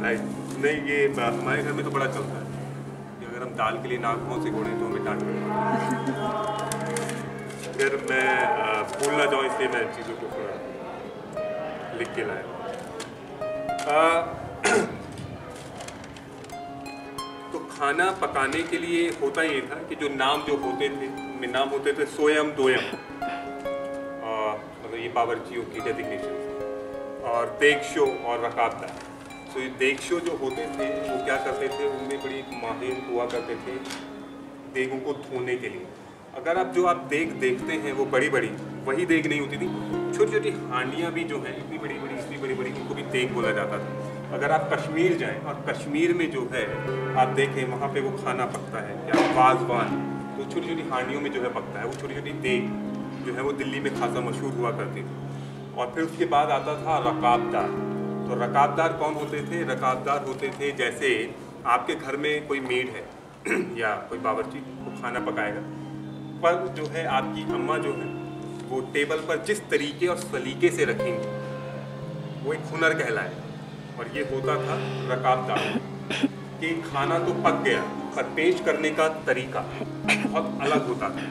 राइट, नहीं ये हमारे घर में तो बड़ा चलता है कि अगर हम दाल के लिए नाखूनों से घोड़े तो हमें डांट। फिर मैं भूल ना जाऊँ इसलिए मैं चीज़ों को थोड़ा लिख के लाया। तो खाना पकाने के लिए होता ये था कि जो नाम जो होते थे, में नाम होते थे सोयम दोयम, मतलब ये बावर्चियों की डेजिग्नेशन, और देगशो और रकाबदार। तो ये देगशो जो होते थे वो क्या करते थे, उनमें बड़ी माहिर हुआ करते थे देगों को धोने के लिए। अगर आप जो आप देग देखते हैं वो बड़ी बड़ी वही देग नहीं होती थी, छोटी छोटी हांडियाँ भी जो हैं इतनी बड़ी, उनको भी देग बोला जाता था। अगर आप कश्मीर जाएँ और कश्मीर में जो है आप देखें वहाँ पर वो खाना पकता है या वाजवान, वो छोटी छोटी हांडियों में जो है पकता है। वो छोटी छोटी देग जो है वो दिल्ली में खासा मशहूर हुआ करती थी। और फिर उसके बाद आता था रकाबदार। तो रकाबदार कौन होते थे? रकाबदार होते थे जैसे आपके घर में कोई मेड है या कोई बावर्ची वो खाना पकाएगा, पर जो है आपकी अम्मा जो है वो टेबल पर जिस तरीके और सलीके से रखेंगी वो एक हुनर कहलाए। और ये होता था रकाबदार कि खाना तो पक गया पर पेश करने का तरीका बहुत अलग होता था।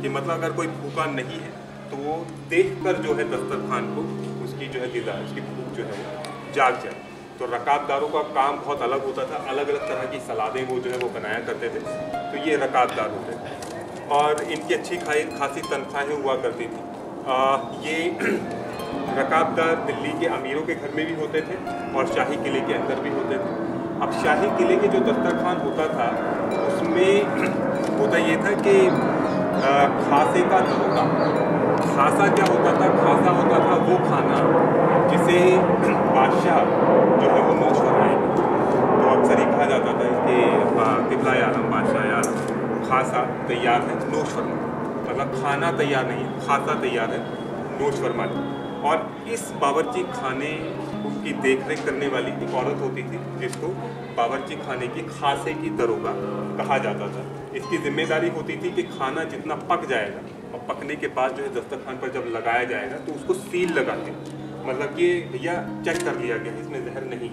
कि मतलब अगर कोई भूखा नहीं है तो वो देखकर जो है दस्तरखान को उसकी जो है गिदा, उसकी भूख जो है जाग जाए। तो रकाबदारों का काम बहुत अलग होता था, अलग अलग तरह की सलादें वो जो है वो बनाया करते थे। तो ये रकाबदार होते थे और इनकी अच्छी खासी तनख्वाहें हुआ करती थी। ये रकाबदार दिल्ली के अमीरों के घर में भी होते थे और शाही किले के अंदर भी होते थे। अब शाही किले के जो दस्तरखान होता था उसमें होता ये था कि खासे का धोखा। खासा क्या होता था? खासा होता था वो खाना जिसे बादशाह जो है वो नोश फरमाएंगे। तो अक्सर ही कहा जाता था कि किबला आलम बादशाह यार खासा तैयार है नोश फरमा, मतलब खाना तैयार नहीं है, खासा तैयार है नोश फरमा। और इस बावर्ची खाने की देखरेख करने वाली एक औरत होती थी जिसको बावर्ची खाने की खासे की दरोगा कहा जाता था। इसकी जिम्मेदारी होती थी कि खाना जितना पक जाएगा और पकने के बाद जो है दस्तरखान पर जब लगाया जाएगा तो उसको सील लगा के, मतलब ये भैया चेक कर लिया गया इसमें जहर नहीं,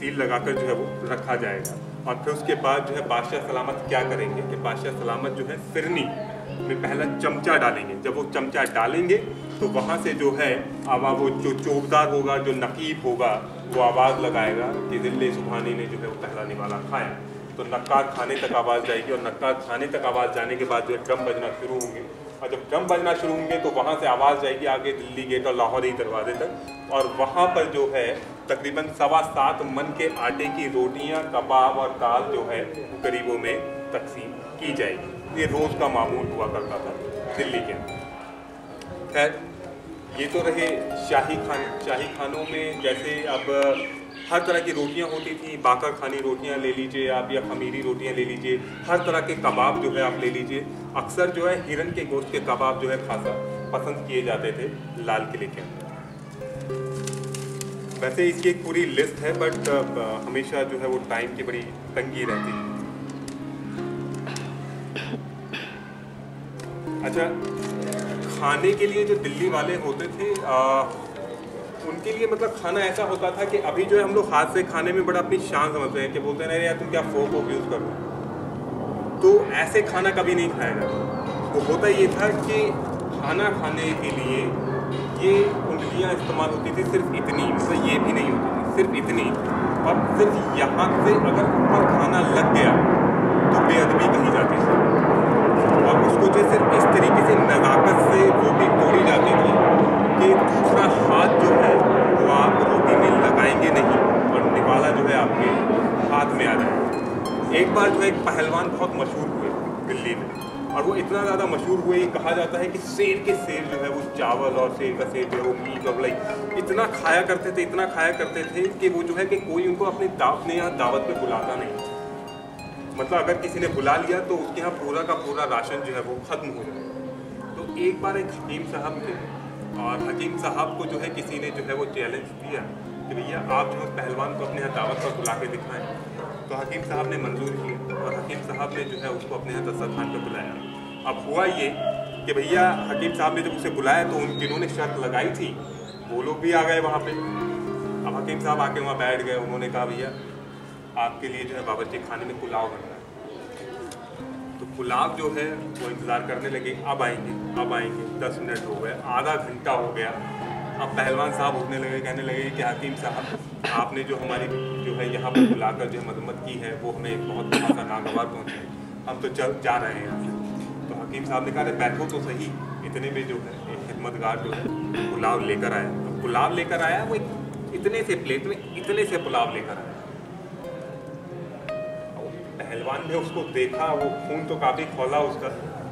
सील लगाकर जो है वो रखा जाएगा। और फिर उसके बाद जो है बादशाह सलामत क्या करेंगे कि बादशाह सलामत जो है फिरनी में पहला चमचा डालेंगे। जब वो चमचा डालेंगे तो वहाँ से जो है आवाज़ वो जो चौकदार होगा, जो नकीब होगा, वो आवाज़ लगाएगा कि दिल्ली सुबहानी ने जो है वो पहला निवाला खाया। तो नक्कार खाने तक आवाज़ जाएगी और नक्कार खाने तक आवाज़ जाने के बाद जो है ड्रम बजना शुरू होंगे। और जब ड्रम बजना शुरू होंगे तो वहाँ से आवाज़ जाएगी आगे दिल्ली गेट और लाहौरी दरवाजे तक। और वहाँ पर जो है तकरीबन 7.25 मन के आटे की रोटियाँ, कबाब और दाल जो है गरीबों में तकसीम की जाएगी। ये रोज़ का मामूल हुआ करता था दिल्ली के। खैर ये तो रहे शाही खाने। शाही खानों में जैसे अब हर तरह की रोटियां होती थी, बाकर खानी रोटियां ले लीजिए आप या खमीरी रोटियां ले लीजिए, हर तरह के कबाब जो है आप ले लीजिए। अक्सर जो है हिरन के गोश्त के कबाब जो है खासा पसंद किए जाते थे लाल किले के अंदर। वैसे इसकी एक पूरी लिस्ट है बट हमेशा जो है वो टाइम की बड़ी तंगी रहती है। अच्छा, खाने के लिए जो दिल्ली वाले होते थे उनके लिए मतलब खाना ऐसा होता था कि अभी जो है हम लोग हाथ से खाने में बड़ा अपनी शान समझते हैं कि बोलते हैं अरे यार तुम क्या फोक वोक यूज़ कर रहे हो। तो ऐसे खाना कभी नहीं खाया जाता। तो होता ये था कि खाना खाने के लिए ये उंगलियाँ इस्तेमाल होती थी, सिर्फ इतनी, मतलब ये भी नहीं होती थी, सिर्फ इतनी। और सिर्फ यहाँ से अगर ऊपर खाना लग गया तो बेअदबी कही जाती थी। और उसको जो सिर्फ इस तरीके से नज़ाकत से रोटी तोड़ी जाती थी कि दूसरा हाथ जो है वो आप रोटी में इतना ज़्यादा मशहूर हुए, कहा जाता है कि शेर के शेर जो है वो चावल और शेर का शेर जो है वो मीट और लाइक इतना खाया करते थे, इतना खाया करते थे कि वो जो है कि कोई उनको अपने यहाँ दावत पे बुलाता नहीं, मतलब अगर किसी ने बुला लिया तो उसके यहाँ पूरा का पूरा राशन जो है वो ख़त्म हो जाएगा। तो एक बार एक हकीम साहब थे और हकीम साहब को जो है किसी ने जो है वो चैलेंज दिया कि भैया आप जो है पहलवान को अपने यहाँ दावत पर बुला के दिखाएँ। तो हकीम साहब ने मंजूर किया और हकीम साहब ने जो है उसको अपने यहाँ दस्तरखान पर बुलाया। अब हुआ ये कि भैया हकीम साहब ने जब उसे बुलाया तो उन तीनों ने शर्त लगाई थी, वो लोग भी आ गए वहाँ पे। अब हकीम साहब आके वहाँ बैठ गए, उन्होंने कहा भैया आपके लिए जो है बावर्ची खाने में पुलाव बन रहा है। तो पुलाव जो है वो इंतज़ार करने लगे, अब आएंगे अब आएंगे। 10 मिनट हो गए, आधा घंटा हो गया। अब पहलवान साहब उठने लगे, कहने लगे कि हकीम साहब आपने जो हमारी जो है यहाँ पर बुलाकर जो मदम्मत की है वो हमें बहुत खासा नागवार पहुँची, हम तो चल जा रहे हैं यहाँ से। तो हकीम साहब ने कहा बैठो तो सही। इतने में जो है एक खिदमतगार जो है पुलाव लेकर आया। तो पुलाव लेकर आया वो इतने से प्लेट में इतने से पुलाव लेकर आया। पहलवान ने उसको देखा, वो खून तो काफ़ी खोला उसका,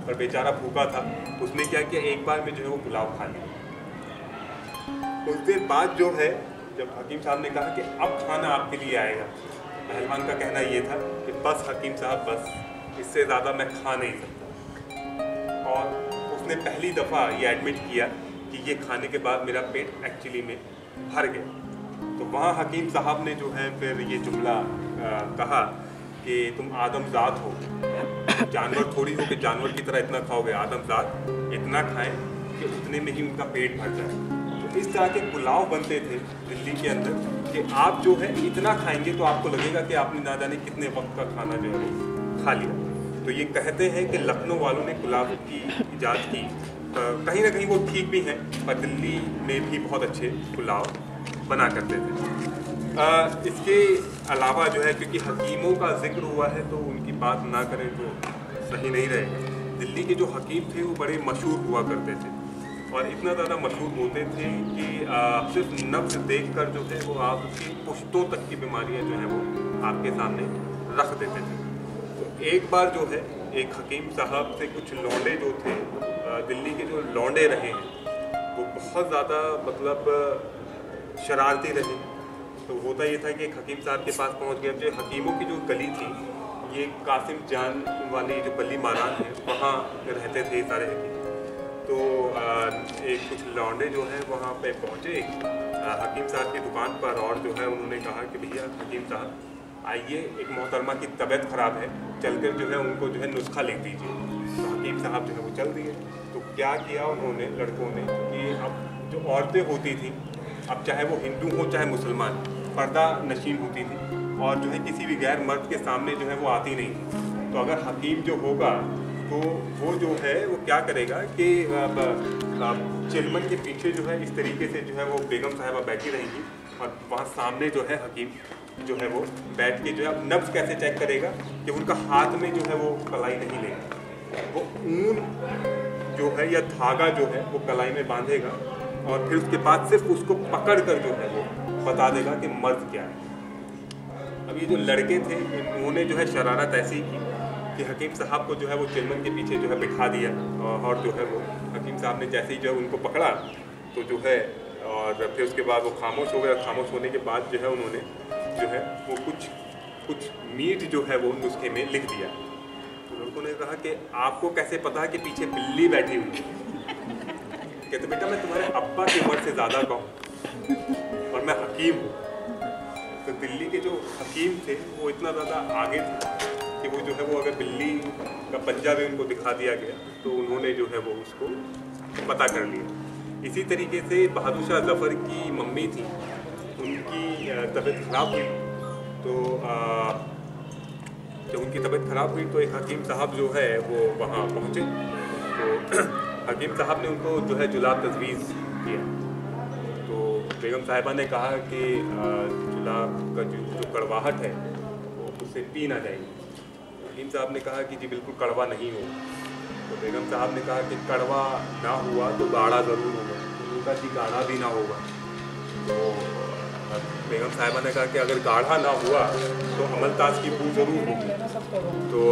पर बेचारा भूखा था। उसने क्या किया, एक बार में जो है वो पुलाव खा लिया। कुछ देर बाद जो है जब हकीम साहब ने कहा कि अब खाना आपके लिए आएगा, पहलवान का कहना ये था कि बस हकीम साहब बस, इससे ज़्यादा मैं खा नहीं सकता। और उसने पहली दफ़ा ये एडमिट किया कि ये खाने के बाद मेरा पेट एक्चुअली में भर गया। तो वहाँ हकीम साहब ने जो है फिर ये जुमला कहा कि तुम आदमजात हो, जानवर थोड़ी हो कि जानवर की तरह इतना खाओगे। आदमजात इतना खाएँ कि उतने में ही उनका पेट भर जाए। इस तरह के पुलाव बनते थे दिल्ली के अंदर कि आप जो है इतना खाएंगे तो आपको लगेगा कि आपने ना जाने कितने वक्त का खाना जो है खा लिया। तो ये कहते हैं कि लखनऊ वालों ने पुलाव की इजाद की, कहीं ना कहीं वो ठीक भी हैं, पर दिल्ली में भी बहुत अच्छे पुलाव बना करते थे। इसके अलावा जो है क्योंकि हकीमों का जिक्र हुआ है तो उनकी बात ना करें तो सही नहीं रहेगा। दिल्ली के जो हकीम थे वो बड़े मशहूर हुआ करते थे और इतना ज़्यादा मशहूर होते थे कि आप सिर्फ नब्ज़ देखकर जो है वो आप उसकी पुश्तों तक की बीमारियां जो है वो आपके सामने रख देते थे। तो एक बार जो है एक हकीम साहब से कुछ लौंडे जो थे, दिल्ली के जो लौंडे रहे हैं वो बहुत ज़्यादा मतलब शरारती रहे। तो होता ये था कि एक हकीम साहब के पास पहुँच गए। जो हकीमों की जो गली थी ये कासिम जान वाली जो बल्ली मारान है वहाँ रहते थे सारे हकीम। तो एक कुछ लौंडे जो हैं वहाँ पे पहुँचे हकीम साहब की दुकान पर और जो है उन्होंने कहा कि भैया हकीम साहब आइए, एक मोहतरमा की तबीयत ख़राब है, चलकर जो है उनको जो है नुस्खा लिख दीजिए। तो हकीम साहब जो है वो चल दिए। तो क्या किया उन्होंने लड़कों ने कि अब जो औरतें होती थी, अब चाहे वो हिंदू हो चाहे मुसलमान, पर्दा नशीन होती थी और जो है किसी भी गैर मर्द के सामने जो है वो आती नहीं थी। तो अगर हकीम जो होगा तो वो जो है वो क्या करेगा कि चिलमन के पीछे जो है इस तरीके से जो है वो बेगम साहिबा बैठी रहेंगी और वहाँ सामने जो है हकीम जो है वो बैठ के जो है नब्ज़ कैसे चेक करेगा कि उनका हाथ में जो है वो कलाई नहीं लेगा। वो ऊन जो है या धागा जो है वो कलाई में बांधेगा और फिर उसके बाद सिर्फ उसको पकड़ कर जो है वो बता देगा कि मर्द क्या है। अब ये जो लड़के थे उन्होंने जो है शरारत ऐसी की कि हकीम साहब को जो है वो चिलमन के पीछे जो है बिठा दिया और जो है वो हकीम साहब ने जैसे ही जो है उनको पकड़ा तो जो है और फिर उसके बाद वो खामोश हो गया। खामोश होने के बाद जो है उन्होंने जो है वो कुछ मीट जो है वो नुस्खे में लिख दिया। तो लड़कों ने कहा कि आपको कैसे पता कि पीछे बिल्ली बैठी हुई? कहते बेटा मैं तुम्हारे अब्बा की उम्र से ज़्यादा का हूँ और मैं हकीम हूँ। तो दिल्ली के जो हकीम थे वो इतना ज़्यादा आगे थे कि वो जो है वो अगर बिल्ली का पंजा भी उनको दिखा दिया गया तो उन्होंने जो है वो उसको पता कर लिया। इसी तरीके से बहादुर शाह ज़फ़र की मम्मी थी, उनकी तबीयत ख़राब हुई तो जब उनकी तबीयत ख़राब हुई तो एक हकीम साहब जो है वो वहाँ पहुँचे। तो हकीम साहब ने उनको जो है जुलाब तजवीज़ किया। तो बेगम साहिबा ने कहा कि जुलाब का जो कड़वाहट है वो उससे पी ना जाएगी। हकीम साहब ने कहा कि जी बिल्कुल कड़वा नहीं हो। तो बेगम साहब ने कहा कि कड़वा ना हुआ तो गाढ़ा ज़रूर होगा, उनका जी गाढ़ा भी ना होगा। तो बेगम साहिबा ने कहा कि अगर गाढ़ा ना हुआ तो अमलताज की बू ज़रूर होगी। तो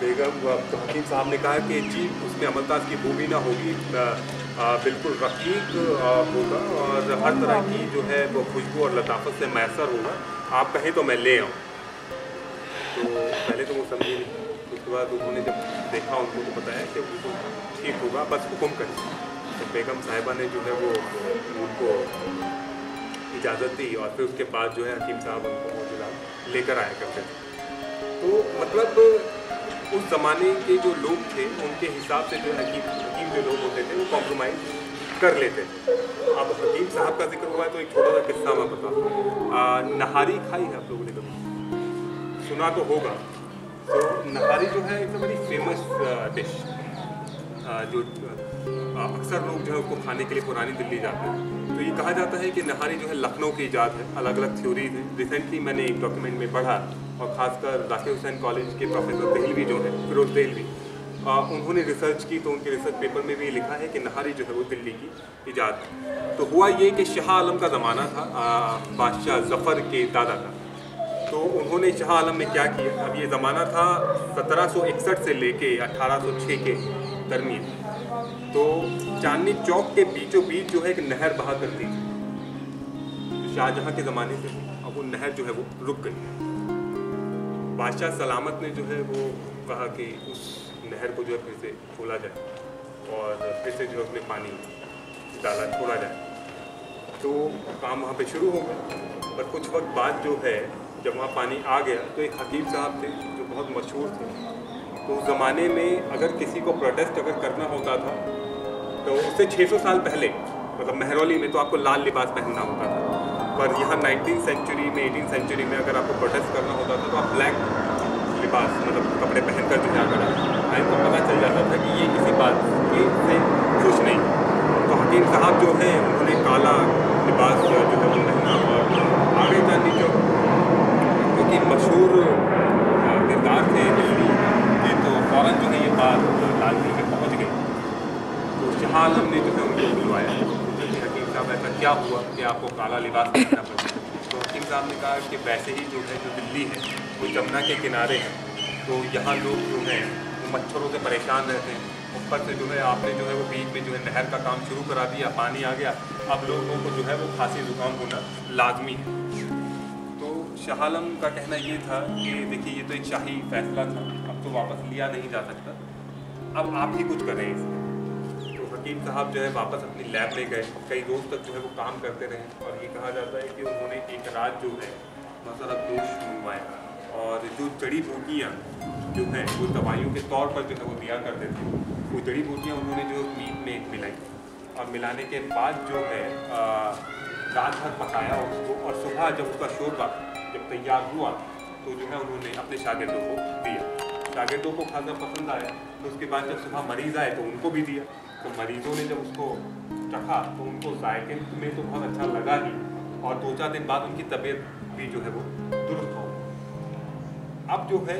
बेगम तो हकीम साहब ने कहा कि जी उसमें अमलताज की भूमि ना होगी, बिल्कुल रकीक होगा और हर तरह की जो है वो खुशबू और लताफत से मैसर होगा, आप कहें तो मैं ले आऊँ। तो पहले तो वो समझी नहीं, उसके बाद उन्होंने जब देखा उनको तो बताया कि वो ठीक होगा, बस हुक्म करें। तो बेगम साहिबा ने जो है वो उनको इजाज़त दी और फिर उसके बाद जो है हकीम साहब उनको मौजूदा लेकर आया करते थे। तो मतलब उस ज़माने के जो लोग थे उनके हिसाब से जो हकीम जो लोग होते थे वो कॉम्प्रोमाइज़ कर लेते थे। अब हकीम साहब का जिक्र हुआ है तो एक छोटा सा किस्सा मैं बताऊँ। नहारी खाई है आप लोगों ने कभी, सुना तो होगा। तो नहारी जो है एक बड़ी फेमस डिश जो अक्सर लोग जो है उसको खाने के लिए पुरानी दिल्ली जाते हैं। तो ये कहा जाता है कि नहारी जो है लखनऊ की ईजाद है, अलग अलग थ्योरीज हैं। रिसेंटली मैंने एक डॉक्यूमेंट में पढ़ा और ख़ासकर जाकिर हुसैन कॉलेज के प्रोफेसर देहलवी जो है, फिरोज देहलवी, उन्होंने रिसर्च की तो उनके रिसर्च पेपर में भी लिखा है कि नहारी जो है वो दिल्ली की ईजाद है। तो हुआ ये कि शाह आलम का ज़माना था, बादशाह ज़फ़र के दादा का। तो उन्होंने शाह आलम में क्या किया, अब ये ज़माना था 1761 से लेके 1806 के दरमियान। तो चांदनी चौक के बीचों बीच जो है एक नहर बहा करती थी शाहजहाँ के ज़माने से, अब वो नहर जो है वो रुक गई। बादशाह सलामत ने जो है वो कहा कि उस नहर को जो है फिर से खोला जाए और फिर से जो है उसमें पानी डाला छोड़ा जाए। तो काम वहाँ पे शुरू हो गया, पर कुछ वक्त बाद जो है जब वहाँ पानी आ गया तो एक हकीम साहब थे जो बहुत मशहूर थे। तो उस ज़माने में अगर किसी को प्रोटेस्ट अगर करना होता था तो उससे 600 साल पहले मतलब महरौली में तो आपको लाल लिबास पहनना होता था, पर यहाँ 18वीं सेंचुरी में अगर आपको प्रोटेस्ट करना होता था तो आप ब्लैक लिबास मतलब कपड़े पहन कर दिखा कर आपको पता चल जाता था कि ये किसी बात की से खुश नहीं। तो हकीम साहब जो है उन्होंने काला लिबास जो है वो पहना और आगे जानी जो मशहूर किरदार थे ये, तो फ़ौरन जो है ये बात लाल किले पर पहुँच गई। तो शाह आलम ने जो है उनको बुलवाया कि हकीम साहब ऐसा क्या हुआ कि आपको काला लिबास पहनना पड़ा। तो हकीम साहब ने कहा कि वैसे ही जो है जो दिल्ली है वो जमुना के किनारे है, तो यहाँ लोग जो हैं वो मच्छरों से परेशान रहते हैं, ऊपर से जो है आपने जो है वो बीच में जो है नहर का काम शुरू करा दिया, पानी आ गया, अब लोगों को जो है वो खांसी जुकाम होना लाजमी है। शाह आलम का कहना ये था कि देखिए ये तो एक शाही फैसला था, अब तो वापस लिया नहीं जा सकता, अब आप ही कुछ करें इसमें। तो हकीम साहब जो है वापस अपनी लैब में गए, कई रोज़ तक जो है वो काम करते रहे और ये कहा जाता है कि उन्होंने एक रात जो है मसरत दोष मंगवाया और जो जड़ी बूटियाँ जो हैं वो दवाइयों के तौर पर जो है वो दिया करते थे, वो जड़ी बूटियाँ उन्होंने जो मीट में मिलाई और मिलाने के बाद जो है रात भर पकाया उसको और सुबह जब उसका शोरबा जब तैयार हुआ तो जो है उन्होंने अपने शागिर्दों को दिया। शागिर्दों को खाना पसंद आया तो उसके बाद जब सुबह मरीज़ आए तो उनको भी दिया। तो मरीज़ों ने जब उसको चखा तो उनको जायके में तो बहुत अच्छा लगा ही और 2-4 दिन बाद उनकी तबीयत भी जो है वो दुरुस्त हो। अब जो है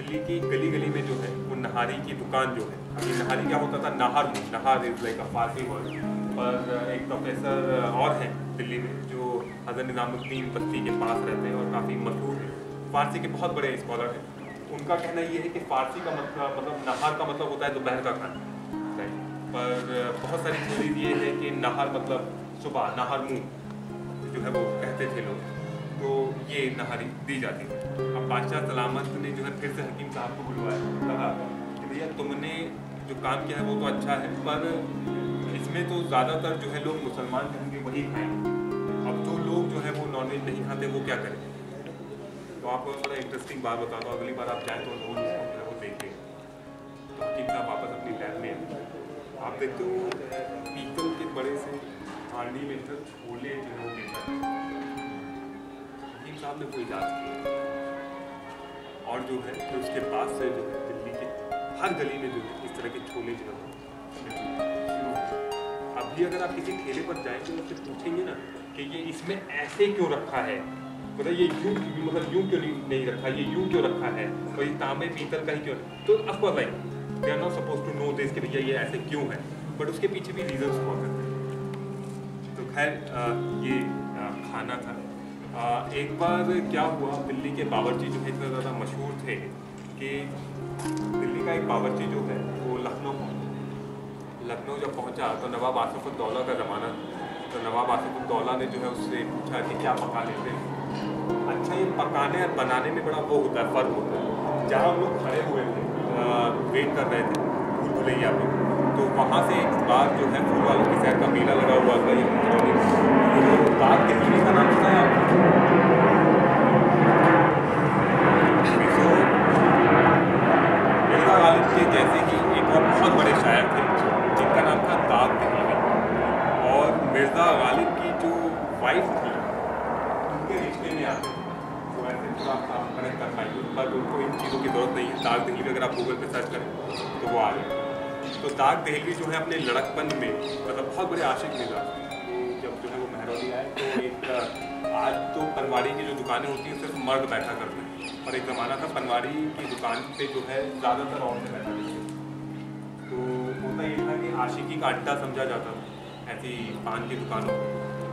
दिल्ली की गली गली में जो है वो नहारी की दुकान जो है, अभी नहारी क्या होता था, nahar is like a Farsi word. पर एक प्रोफेसर और हैं दिल्ली में जो हज़रत निज़ामुद्दीन बस्ती के पास रहते हैं और काफ़ी मशहूर हैं, फ़ारसी के बहुत बड़े स्कॉलर हैं। उनका कहना ये है कि फ़ारसी का मतलब नाहर का मतलब होता है दोपहर का खाना, पर बहुत सारी चीज़ें ये है कि नाहर मतलब सुबह, नाहर मुँह जो है वो कहते थे लोग, तो ये नाहरी दी जाती है। अब बादशाह सलामत ने जो है फिर से हकीम साहब को बुलवाया, कहा कि भैया तुमने जो काम किया है वो तो अच्छा है, पर इसमें तो ज़्यादातर जो है लोग मुसलमान कहेंगे वही खाएंगे, अब जो लोग जो है वो नॉनवेज नहीं खाते वो क्या करें। तो आपको थोड़ा इंटरेस्टिंग बात बता दो, अगली बार आप जाएँ तो लोग जो है वो देखते हैं। तो हकीम साहब वापस अपनी लैब में आए, आप देखते हो पीतल के बड़े से हांडी में जो छोले जो है वो बेचा है। हकीम साहब ने कोई इजाज़त किया और जो है फिर उसके पास से जो है दिल्ली के हर गली में जो है इस तरह के छोले जो है। अभी अगर आप किसी ठेले पर जाएंगे तो उससे पूछेंगे ना कि ये इसमें ऐसे क्यों रखा है, मतलब ये यूँ मतलब यूँ क्यों नहीं रखा, ये यूँ क्यों रखा है और ये तांबे पीतल का ही क्यों, तो of course like they are not suppose to know this कि भैया ये ऐसे क्यों है, बट उसके पीछे भी रीजन्स हुआ करते हैं। तो खैर ये खाना था। एक बार क्या हुआ, दिल्ली के बावर्ची जो है इतना ज़्यादा मशहूर थे कि दिल्ली का एक बावर्ची जो है वो लखनऊ पहुँचा। लखनऊ जब पहुँचा तो नवाब आसिफुद्दौला का ज़माना, तो नवाब आसिफुद्दौला ने जो है उससे पूछा कि क्या पका लेते हैं। अच्छा, ये पकाने और बनाने में बड़ा वो होता है, फ़र्क होता है। जहाँ हम लोग खड़े हुए थे वेट कर रहे थे भूल भुलैया पे, तो वहाँ से एक बार जो है फूल वालों की सैर का मेला लगा हुआ था। ये दाग के मेले का नाम सुना है आपको? मिर्जा गालिब के जैसे कि एक और बहुत बड़े शायर थे जिनका नाम था दाग देहलवी, और मिर्जा गालिब की जो वाइफ थी उनके रिश्ते में आते थे। तो ऐसे थोड़ा आप कनेक्ट कर पाइए, पर उनको इन चीज़ों की जरूरत नहीं है। दाग देहलवी अगर आप गूगल पर सर्च करें तो वो आ गए। तो दाग देहलवी जो है अपने लड़कपन में मतलब बहुत बड़े आशिक मिर्जा, जब जो है वो महरौली आए तो एक आज तो पनवाड़ी की जो दुकानें होती हैं सिर्फ मर्द बैठा करते हैं, और एक ज़माना था पनवाड़ी की दुकान पे जो है ज़्यादातर औरतें बैठा करती थी। तो होता ये था कि आशिकी का अड्डा समझा जाता था ऐसी पान की दुकानों पर।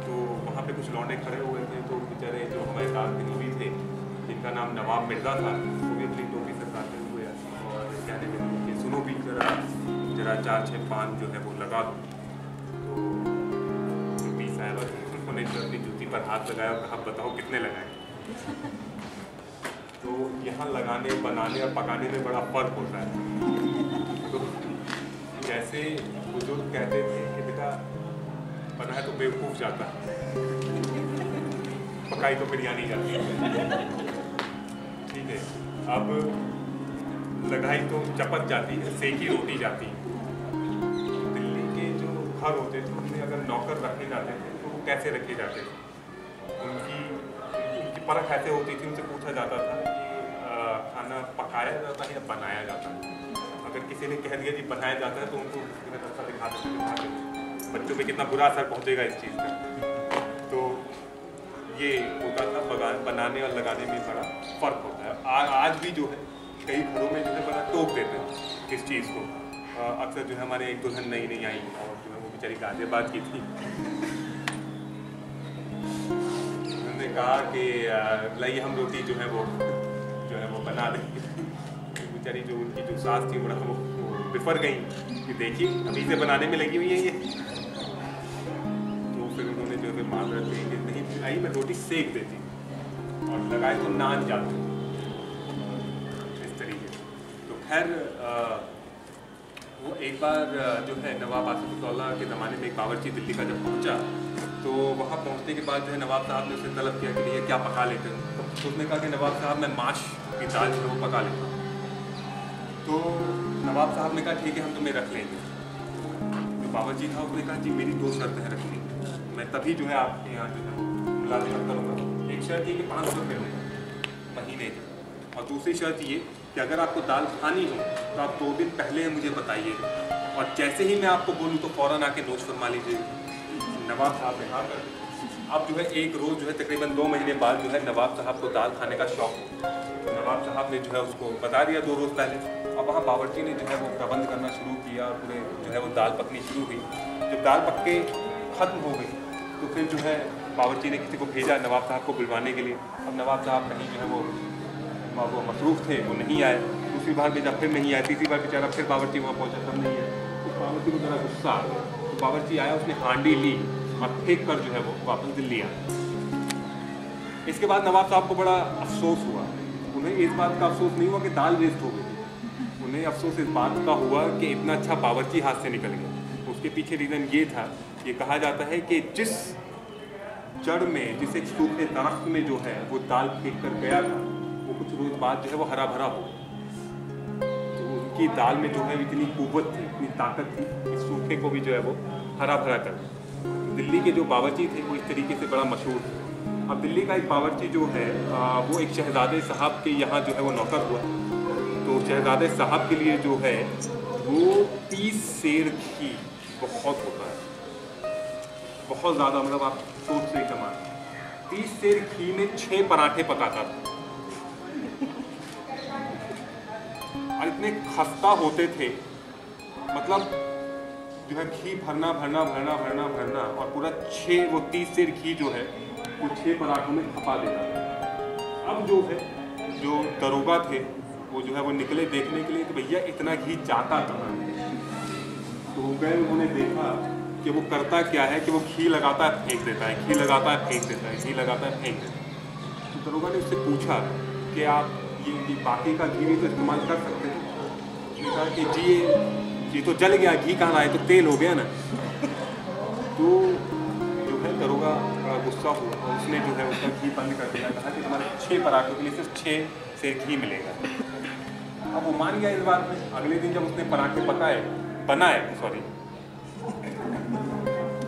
तो वहाँ पर कुछ लौंडे खड़े हुए थे, तो बेचारे जो हमारे दाग देहलवी थे जिनका नाम नवाब मिर्जा था वो भी अपनी टोपी से काटे हुए और कहने लगे कि सुनो भी जरा 4-6 पान जो है वो लगा दो। तो पी साहब उन्होंने जो अपनी जूती पर हाथ लगाया और कहा बताओ कितने लगाए। तो यहाँ लगाने बनाने और पकाने में बड़ा फर्क होता है। तो जैसे बुजुर्ग कहते थे कि बेटा बना है तो बेवकूफ़ जाता है, पकाई तो बिरयानी जाती है। ठीक है, अब लगाई तो चपक जाती है, सेकी रोटी जाती है। घर होते थे उनमें अगर नौकर रखे जाते थे तो वो कैसे रखे जाते थे, उनकी परख ऐसे होती थी। उनसे पूछा जाता था कि खाना पकाया जाता है या बनाया जाता है। अगर किसी ने कह दिया कि बनाया जाता है तो उनको कितना रास्ता दिखाते थे, बच्चों पे कितना बुरा असर पहुँचेगा इस चीज़ का। तो ये होता था, बनाने और लगाने में बड़ा फ़र्क होता है। आज भी जो है कई घरों में जो है बड़ा टोक देते हैं इस चीज़ को। अक्सर जो है हमारे एक दुल्हन नहीं आई और जो है वो बेचारी गाजियाबाद की थी, उन्होंने कहा कि लाइए हम रोटी जो है वो बना देंगे। बेचारी जो उनकी जो सास थी बड़ा वो बिफर गई कि देखिए अभी से बनाने में लगी हुई है ये। तो फिर उन्होंने जो है माजरत दी कि नहीं आई मैं रोटी सेक देती और लगाए तो नान जाती, इस तरीके से। तो खैर वो एक बार जो है नवाब आसिफुद्दौला के ज़माने में एक बावर्ची दिल्ली का जब पहुंचा तो वहाँ पहुंचने के बाद जो है नवाब साहब ने उसे तलब किया कि ये क्या पका लेते हैं। तो उसने कहा कि नवाब साहब मैं माश की दाल जो है वो पका लेता हूँ। तो नवाब साहब ने कहा ठीक है हम तुम्हें रख लेंगे। तो बावर्ची था उसने कहा जी मेरी 2 शर्तें हैं रखनी, मैं तभी जो है आपके यहाँ जो है मुलाकात करूँगा। एक शर्त ये कि 500 रुपये महीने की, और दूसरी शर्त ये कि अगर आपको दाल खानी हो तो आप 2 दिन पहले मुझे बताइएगा, और जैसे ही मैं आपको बोलूँ तो फ़ौरन आके नोश फरमा लीजिएगा। नवाब साहब ने हाँ कर दिया। अब जो है एक रोज़ जो है तकरीबन 2 महीने बाद जो है नवाब साहब को दाल खाने का शौक़ हो। तो नवाब साहब ने जो है उसको बता दिया 2 रोज़ पहले। अब वहाँ बावर्ची ने जो है वो प्रबंध करना शुरू किया और पूरे जो है वो दाल पकनी शुरू हुई। जब दाल पक के ख़त्म हो गई तो फिर जो है बावर्ची ने किसी को भेजा नवाब साहब को बुलवाने के लिए। अब नवाब साहब कहीं जो है वो मसरूफ़ थे, वो नहीं आए। दूसरी बार भेजा फिर नहीं आए, तीसरी बार बेचारा फिर बावर्ची वहाँ पहुँचा तब नहीं आया। तो बावर्ची को ज़रा गुस्सा आ गया, तो बावर्ची आया उसने हांडी ली और फेंक कर जो है वो वापस दिल्ली आया। इसके बाद नवाब साहब को बड़ा अफसोस हुआ। उन्हें इस बात का अफसोस नहीं हुआ कि दाल वेस्ट हो गई, उन्हें अफसोस इस बात का हुआ कि इतना अच्छा बावर्ची हाथ से निकल गया। उसके पीछे रीज़न ये था, ये कहा जाता है कि जिस जड़ में जिस एक सूखे दरख्त में जो है वो दाल फेंक कर गया था वो कुछ रोज़ बाद जो है वो हरा भरा हो। तो उनकी दाल में जो है इतनी कुव्वत थी, इतनी ताकत थी कि सूखे को भी जो है वो हरा भरा कर। दिल्ली के जो बावर्ची थे वो इस तरीके से बड़ा मशहूर थे। अब दिल्ली का एक बावर्ची जो है वो एक शहजादे साहब के यहाँ जो है वो नौकर हुआ। तो शहजादे साहब के लिए जो है वो 30 सेर घी बहुत होता है, बहुत ज़्यादा, मतलब आप सोच से ही कमा। 30 सेर घी में 6 पराठे पकाता था। इतने खस्ता होते थे, मतलब जो है घी भरना भरना भरना भरना भरना और पूरा 30 सेर घी जो है वो 6 पराठों में खपा देता। अब जो है जो दरोगा थे वो जो है वो निकले देखने के लिए कि भैया इतना घी जाता कहाँ है। तो गए, उन्होंने देखा कि वो करता क्या है कि वो घी लगाता है फेंक देता है, घी लगाता है फेंक देता है, घी लगाता है फेंक देता है। तो दरोगा ने उससे पूछा कि आप ये बाकी का घी भी तो इस्तेमाल कर सकते हैं। उसने कहा कि जी तो जल गया, घी कहाँ आए, तो तेल हो गया ना। तो जो है दरोगा बड़ा गुस्सा हुआ और उसने जो है उसका घी बंद कर दिया, कहा कि तुम्हारे 6 पराठों के लिए सिर्फ 6 सेर घी मिलेगा। अब वो मान गया इस बात में। अगले दिन जब उसने पराठे बनाए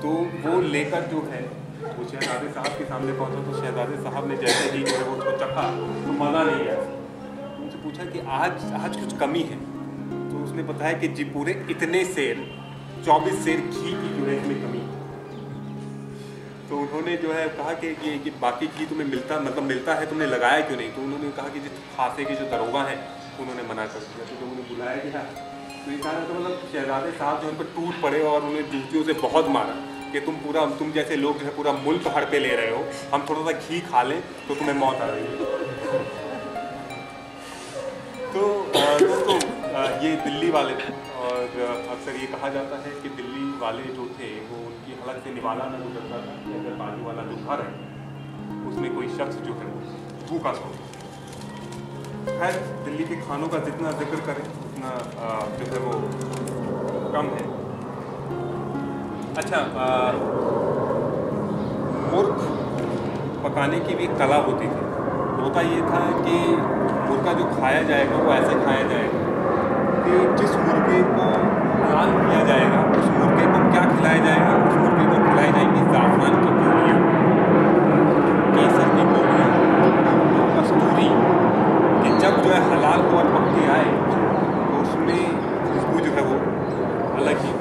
तो वो लेकर जो है वो शहजादे साहब के सामने पहुंचा। तो शहजादे साहब ने जैसे ही जो है वो उसको चखा तो मज़ा नहीं आया। तो उनसे पूछा कि आज कुछ कमी है। तो उसने बताया कि जी पूरे इतने सेर 24 सेर घी की जो है इसमें कमी है। तो उन्होंने जो है कहा कि ये बाकी घी तुम्हें मिलता है तुमने लगाया क्यों नहीं। तो उन्होंने कहा कि जिस खासे के जो दरोगा हैं उन्होंने मना कर दिया। तो उन्होंने बुलाया गया तो ये कहा तो मतलब शहजादे साहब जो उन पर टूट पड़े और उन्हें जूतियों से बहुत मारा कि तुम जैसे लोग जो है पूरा मुल्क हड़ पे ले रहे हो, हम थोड़ा सा घी खा लें तो तुम्हें मौत आ जाएगी। तो दोस्तों ये दिल्ली वाले थे और अक्सर ये कहा जाता है कि दिल्ली वाले जो थे वो उनकी हालत से निवाला न गुजरता था कि अगर बाजू वाला जो घर है उसमें कोई शख्स जो है भूखा सो। खैर दिल्ली के खानों का जितना जिक्र करें उतना जो है वो कम है। अच्छा, मुर्ख पकाने की भी कला होती थी। होता ये था कि मुर्गा जो खाया जाएगा वो ऐसे खाया जाएगा कि जिस मुर्गे को लाल किया जाएगा उस मुर्गे को क्या खिलाया जाएगा, उस मुर्गे को खिलाई जाएगी ज़ाफ़रान की गोलियाँ, केसर की गोलियाँ, कस्तूरी, कि जब जो है हलाल को और पकती आए तो उसमें खुशबू जो है वो अलग ही।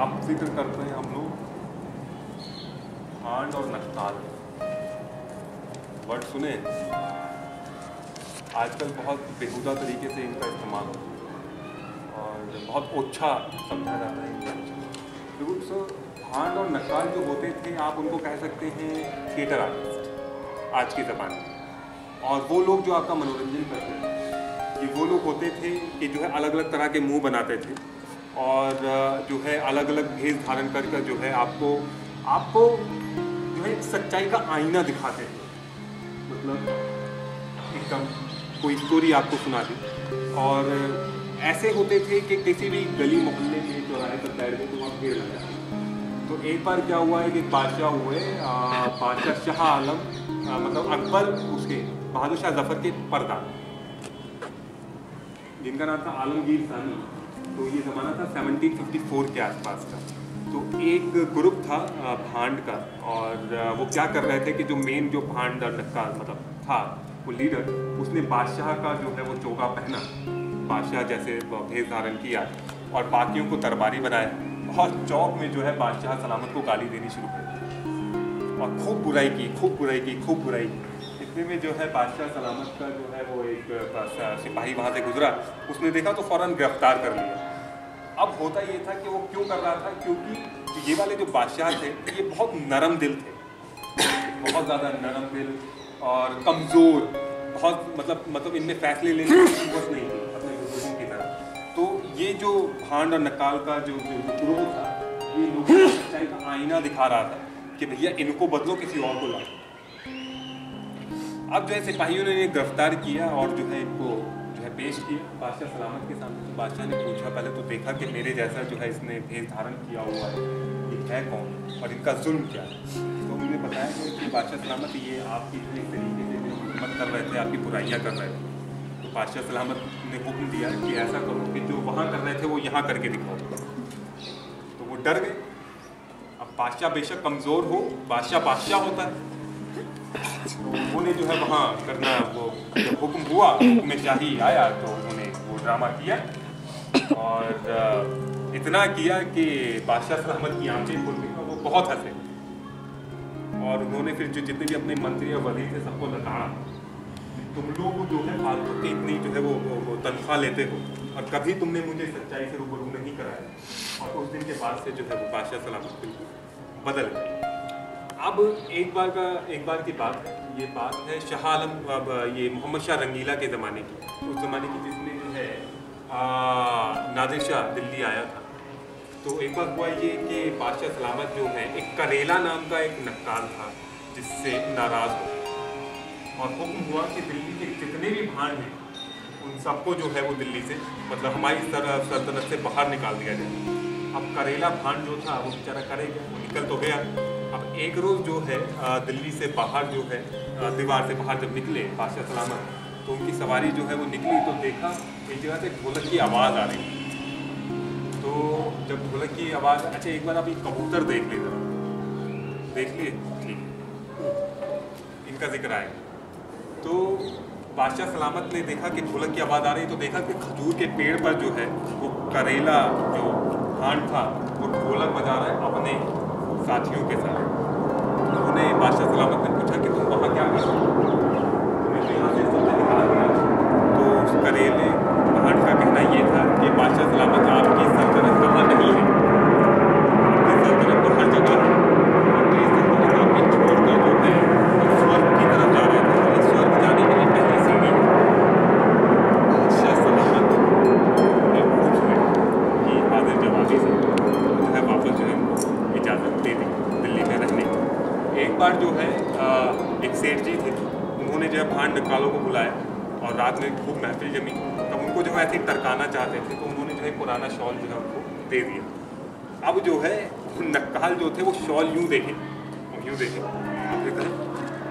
अब जिक्र करते हैं हम लोग खांड और नक्काल। वर्ड सुने, आजकल बहुत बेहुदा तरीके से इनका इस्तेमाल होता है और बहुत ओछा समझा जाता है इनका। बिल्कुल। सो खांड और नक्काल जो होते थे आप उनको कह सकते हैं थिएटर आर्टिस्ट आज की ज़बान में। और वो लोग जो आपका मनोरंजन करते थे ये वो लोग होते थे कि जो है अलग अलग तरह के मुँह बनाते थे और जो है अलग अलग भेष धारण करके जो है आपको जो है सच्चाई का आईना दिखाते हैं। मतलब एकदम कोई स्टोरी आपको सुना दी और ऐसे होते थे कि किसी भी गली मोहल्ले में चौराहे पर बैठ गए तो वहाँ पेड़ लग जाते। तो एक बार क्या हुआ है कि बादशाह हुए, बादशाह शाह आलम मतलब अकबर, उसके बहादुर शाह जफर के परदा जिनका नाम था आलमगीर सानी। तो ये ज़माना था 1754 के आसपास का। तो एक ग्रुप था भांड का और वो क्या कर रहे थे कि जो मेन जो भांड का मतलब था वो लीडर, उसने बादशाह का जो है वो चोगा पहना, बादशाह जैसे भेष धारण किया और बाकियों को दरबारी बनाया और चौक में जो है बादशाह सलामत को गाली देनी शुरू कर दी और खूब बुराई की, खूब बुराई की, खूब बुराई की। इतने में जो है बादशाह सलामत का जो है वो एक सिपाही वहाँ से गुजरा, उसने देखा तो फ़ौरन गिरफ्तार कर लिया। अब होता ये था कि वो क्यों कर रहा था, क्योंकि ये वाले जो बादशाह थे ये बहुत नरम दिल थे, बहुत ज़्यादा नरम दिल और कमज़ोर, बहुत मतलब इनमें फैसले लेने की हिम्मत नहीं थी अपने बुजुर्गों की तरह। तो ये जो भांड और नकाल का जो ग्रोह था ये लोगों को सच्चाई का आईना दिखा रहा था कि भैया इनको बदलो, किसी और को लाओ। अब जो है सिपाहियों ने इन्हें गिरफ्तार किया और जो है इनको जो है पेश किया बादशाह सलामत के सामने। तो बादशाह ने पूछा, पहले तो देखा कि मेरे जैसा जो है इसने भेष धारण किया हुआ है, ये है कौन और इनका जुल्म क्या है। तो उन्होंने बताया कि बादशाह सलामत ये आपकी जो एक तरीके से हुकूमत कर रहे थे, आपकी बुराइयाँ कर रहे थे। तो बादशाह सलामत ने हुक्म दिया कि ऐसा करो कि जो वहाँ कर रहे थे वो यहाँ करके दिखाओ। तो वो डर गए। अब बादशाह बेशक कमज़ोर हो, बादशाह होता है। तो उन्होंने जो है वहाँ करना, वो जब हुक्म हुआ, हुक्म शाही आया तो उन्होंने वो ड्रामा किया और इतना किया कि बादशाह सलामत की आंखें खुल गई और वो बहुत हंसे और उन्होंने फिर जो जितने भी अपने मंत्री और वजीर थे सबको लताड़ा। तुम लोग जो है फालतू की इतनी जो है वो तनख्वाह लेते हो और कभी तुमने मुझे सच्चाई से रूबरू नहीं कराया। और उस दिन के बाद से जो है वो बादशाह सलामत बिल्कुल बदल गई। अब एक बार की बात है, ये बात है शाह आलम, ये मोहम्मद शाह रंगीला के ज़माने की, उस ज़माने की जिसमें जो है नादिर शाह दिल्ली आया था। तो एक बार हुआ ये कि बादशाह सलामत जो है एक करेला नाम का एक नक्काल था जिससे नाराज़ हो गया और हुक्म हुआ कि दिल्ली के जितने भी भांड हैं उन सबको जो है वो दिल्ली से मतलब हमारी सल्तनत से बाहर निकाल दिया जाए। अब करेला भांड जो था वो बेचारा करेगा निकल तो गया। अब एक रोज़ जो है दिल्ली से बाहर जो है दीवार से बाहर जब निकले बादशाह सलामत तो उनकी सवारी जो है वो निकली तो देखा एक जगह से ढोलक की आवाज़ आ रही। तो जब ढोलक की आवाज़, अच्छा एक बार आप एक कबूतर देख लिए ठीक, इनका जिक्र आएगा। तो बादशाह सलामत ने देखा कि ढोलक की आवाज़ आ रही तो देखा कि खजूर के पेड़ पर जो है वो करेला जो भांड था वो ढोलक बजा रहा है अपने साथियों के साथ। उन्होंने बादशाह सलामत ने पूछा कि तुम वहाँ क्या कर रहे हो, तुम्हें तो यहाँ से सबसे निकाला गया। तो उस करेले भांड का कहना ये था कि बादशाह सलामत आपकी सल्तनत कहाँ नहीं है, आपकी सल्तनत तो हर जगह है, आपकी सल्तनत आपकी छोड़कर जो है स्वर्ग की तरफ जा रहे थे, हमें स्वर्ग जाने के लिए पहली सीढ़ी है। बादशाह सलामत ने पूछ लिया कि हाजिर जवाबी से जो है वापस जो है इजाज़त दे दी दिल्ली में रहने की। एक बार जो है एक सेठ जी थे, उन्होंने जो है भांड नक्कालों को बुलाया और रात में खूब महफिल जमी। तब उनको जो है ऐसे तरकाना चाहते थे तो उन्होंने जो है पुराना शॉल जो है उनको दे दिया। अब जो है नक्काल जो थे वो शॉल यूँ देखे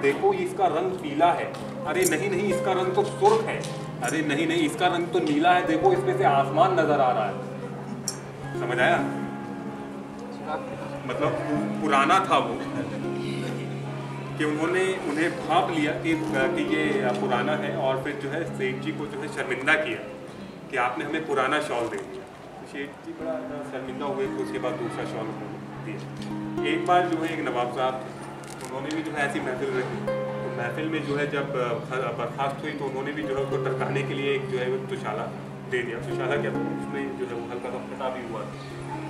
देखो इसका रंग पीला है, अरे नहीं नहीं इसका रंग तो सुर्ख है, अरे नहीं नहीं इसका रंग तो नीला है, देखो इसमें से आसमान नज़र आ रहा है। समझ आया, मतलब पुराना था वो कि उन्होंने उन्हें भाप लिया कि ये पुराना है और फिर जो है सेठ जी को जो है शर्मिंदा किया कि आपने हमें पुराना शॉल दे दिया। सेठ जी बड़ा शर्मिंदा हुए, उसके बाद दूसरा शॉल उन्होंने दिया। एक बार जो है एक नवाब साहब थे, उन्होंने भी जो है ऐसी महफिल रखी। तो महफिल में जो है जब बर्खास्त हुई तो उन्होंने भी जो है उसको टरकाने के लिए एक जो है तुशाला दे दिया। तुशाला क्या था, उसमें जो है वो हल्का सा फटा भी हुआ।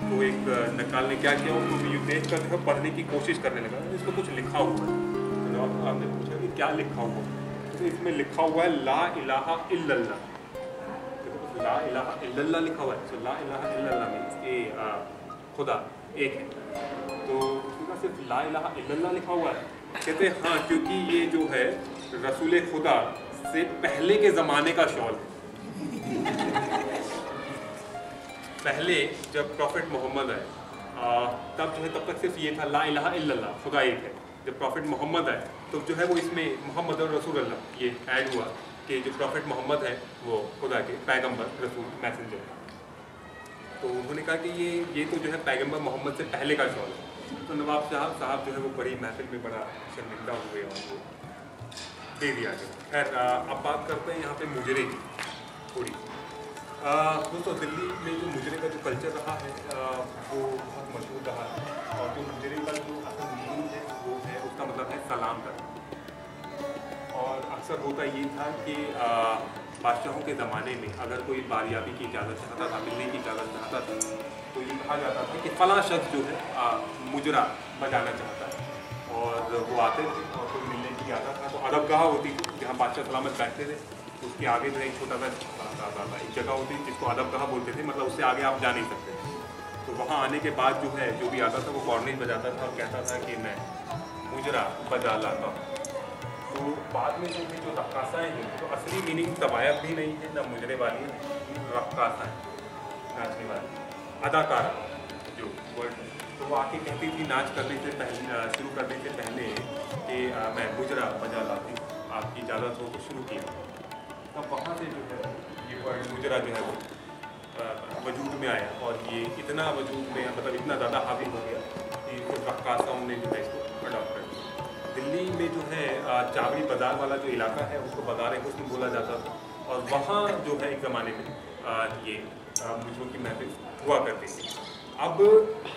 तो एक नक्काल ने क्या किया, उसको देख कर जो है पढ़ने की कोशिश करने लगा, इसको कुछ लिखा हुआ है। तो आपने पूछा कि क्या लिखा हुआ है, तो इसमें लिखा हुआ है ला इलाहा इल्लल्लाह। तो ला इलाहा इल्लल्लाह लिखा हुआ है, तो ला इलाहा इल्लल्लाह मीन्स ए खुदा एक है। तो सिर्फ ला इलाहा इल्लल्लाह लिखा हुआ है, कहते हाँ क्योंकि ये जो है रसूल खुदा से पहले के ज़माने का शॉल है। पहले जब प्रॉफिट मोहम्मद आए तब जो है तब तक सिर्फ ये था ला इलाहा इल्लल्लाह खुदा एक है। जब प्रॉफिट मोहम्मद आए तो जो है वो इसमें मोहम्मद और रसूल अल्लाह ये ऐड हुआ कि जो प्रॉफिट मोहम्मद है वो खुदा के पैगंबर रसूल मैसेंजर है। तो उन्होंने कहा कि ये तो जो है पैगंबर मोहम्मद से पहले का शॉल है। तो नवाब साहब जो है वो बड़ी महफिल में बड़ा शर्मिंदा हुए और वो दे दिया गया। खैर अब बात करते हैं यहाँ पर मुजरे की थोड़ी। दोस्तों दिल्ली में जो मुजरे का जो कल्चर रहा है वो बहुत मशहूर रहा है और जो मुजरे का जो असल मीनिंग है वो है उसका मतलब है सलाम करना। और अक्सर होता ये था कि बादशाहों के ज़माने में अगर कोई बारियाबी की इजाज़त चाहता था, मिलने की इजाज़त चाहता था तो ये कहा जाता था कि फला शख्स जो है मुजरा बजाना चाहता है और वो आते थे और कोई मिलने की इजाज़त था। तो अदबगाह होती थी जहाँ बादशाह सलामत बैठते थे, उसके आगे जो है छोटा सा एक जगह होती जिसको आदब कहा बोलते थे, मतलब उससे आगे आप जा नहीं सकते। तो वहाँ आने के बाद जो है जो भी आता था वो कॉर्नेट बजाता था और कहता था कि मैं मुजरा बजा लाता हूँ। तो बाद में जो रक्कासाएँ हैं तो असली मीनिंग तवायफ भी नहीं है, ना मुजरे वाली रक्कासाएँ नाचने वाली अदाकारा जो वर्ड है। तो वो आके कहती थी नाच करने से पहले, शुरू करने से पहले कि मैं मुजरा बजा लाती हूँ, आपकी इजाज़त हो तो शुरू किया। तब वहाँ से जो है ये वर्ड मुजरा जो है वो वजूद में आया और ये इतना वजूद में मतलब इतना ज़्यादा हावी हो गया कि रक्कासाओं ने जो है इसको अडॉप्ट कर दिया। दिल्ली में जो है चावड़ी बाज़ार वाला जो इलाका है उसको बाज़ार-ए-हुस्न बोला जाता था और वहाँ जो है एक ज़माने में ये मुजरों की महफिल हुआ करती थी। अब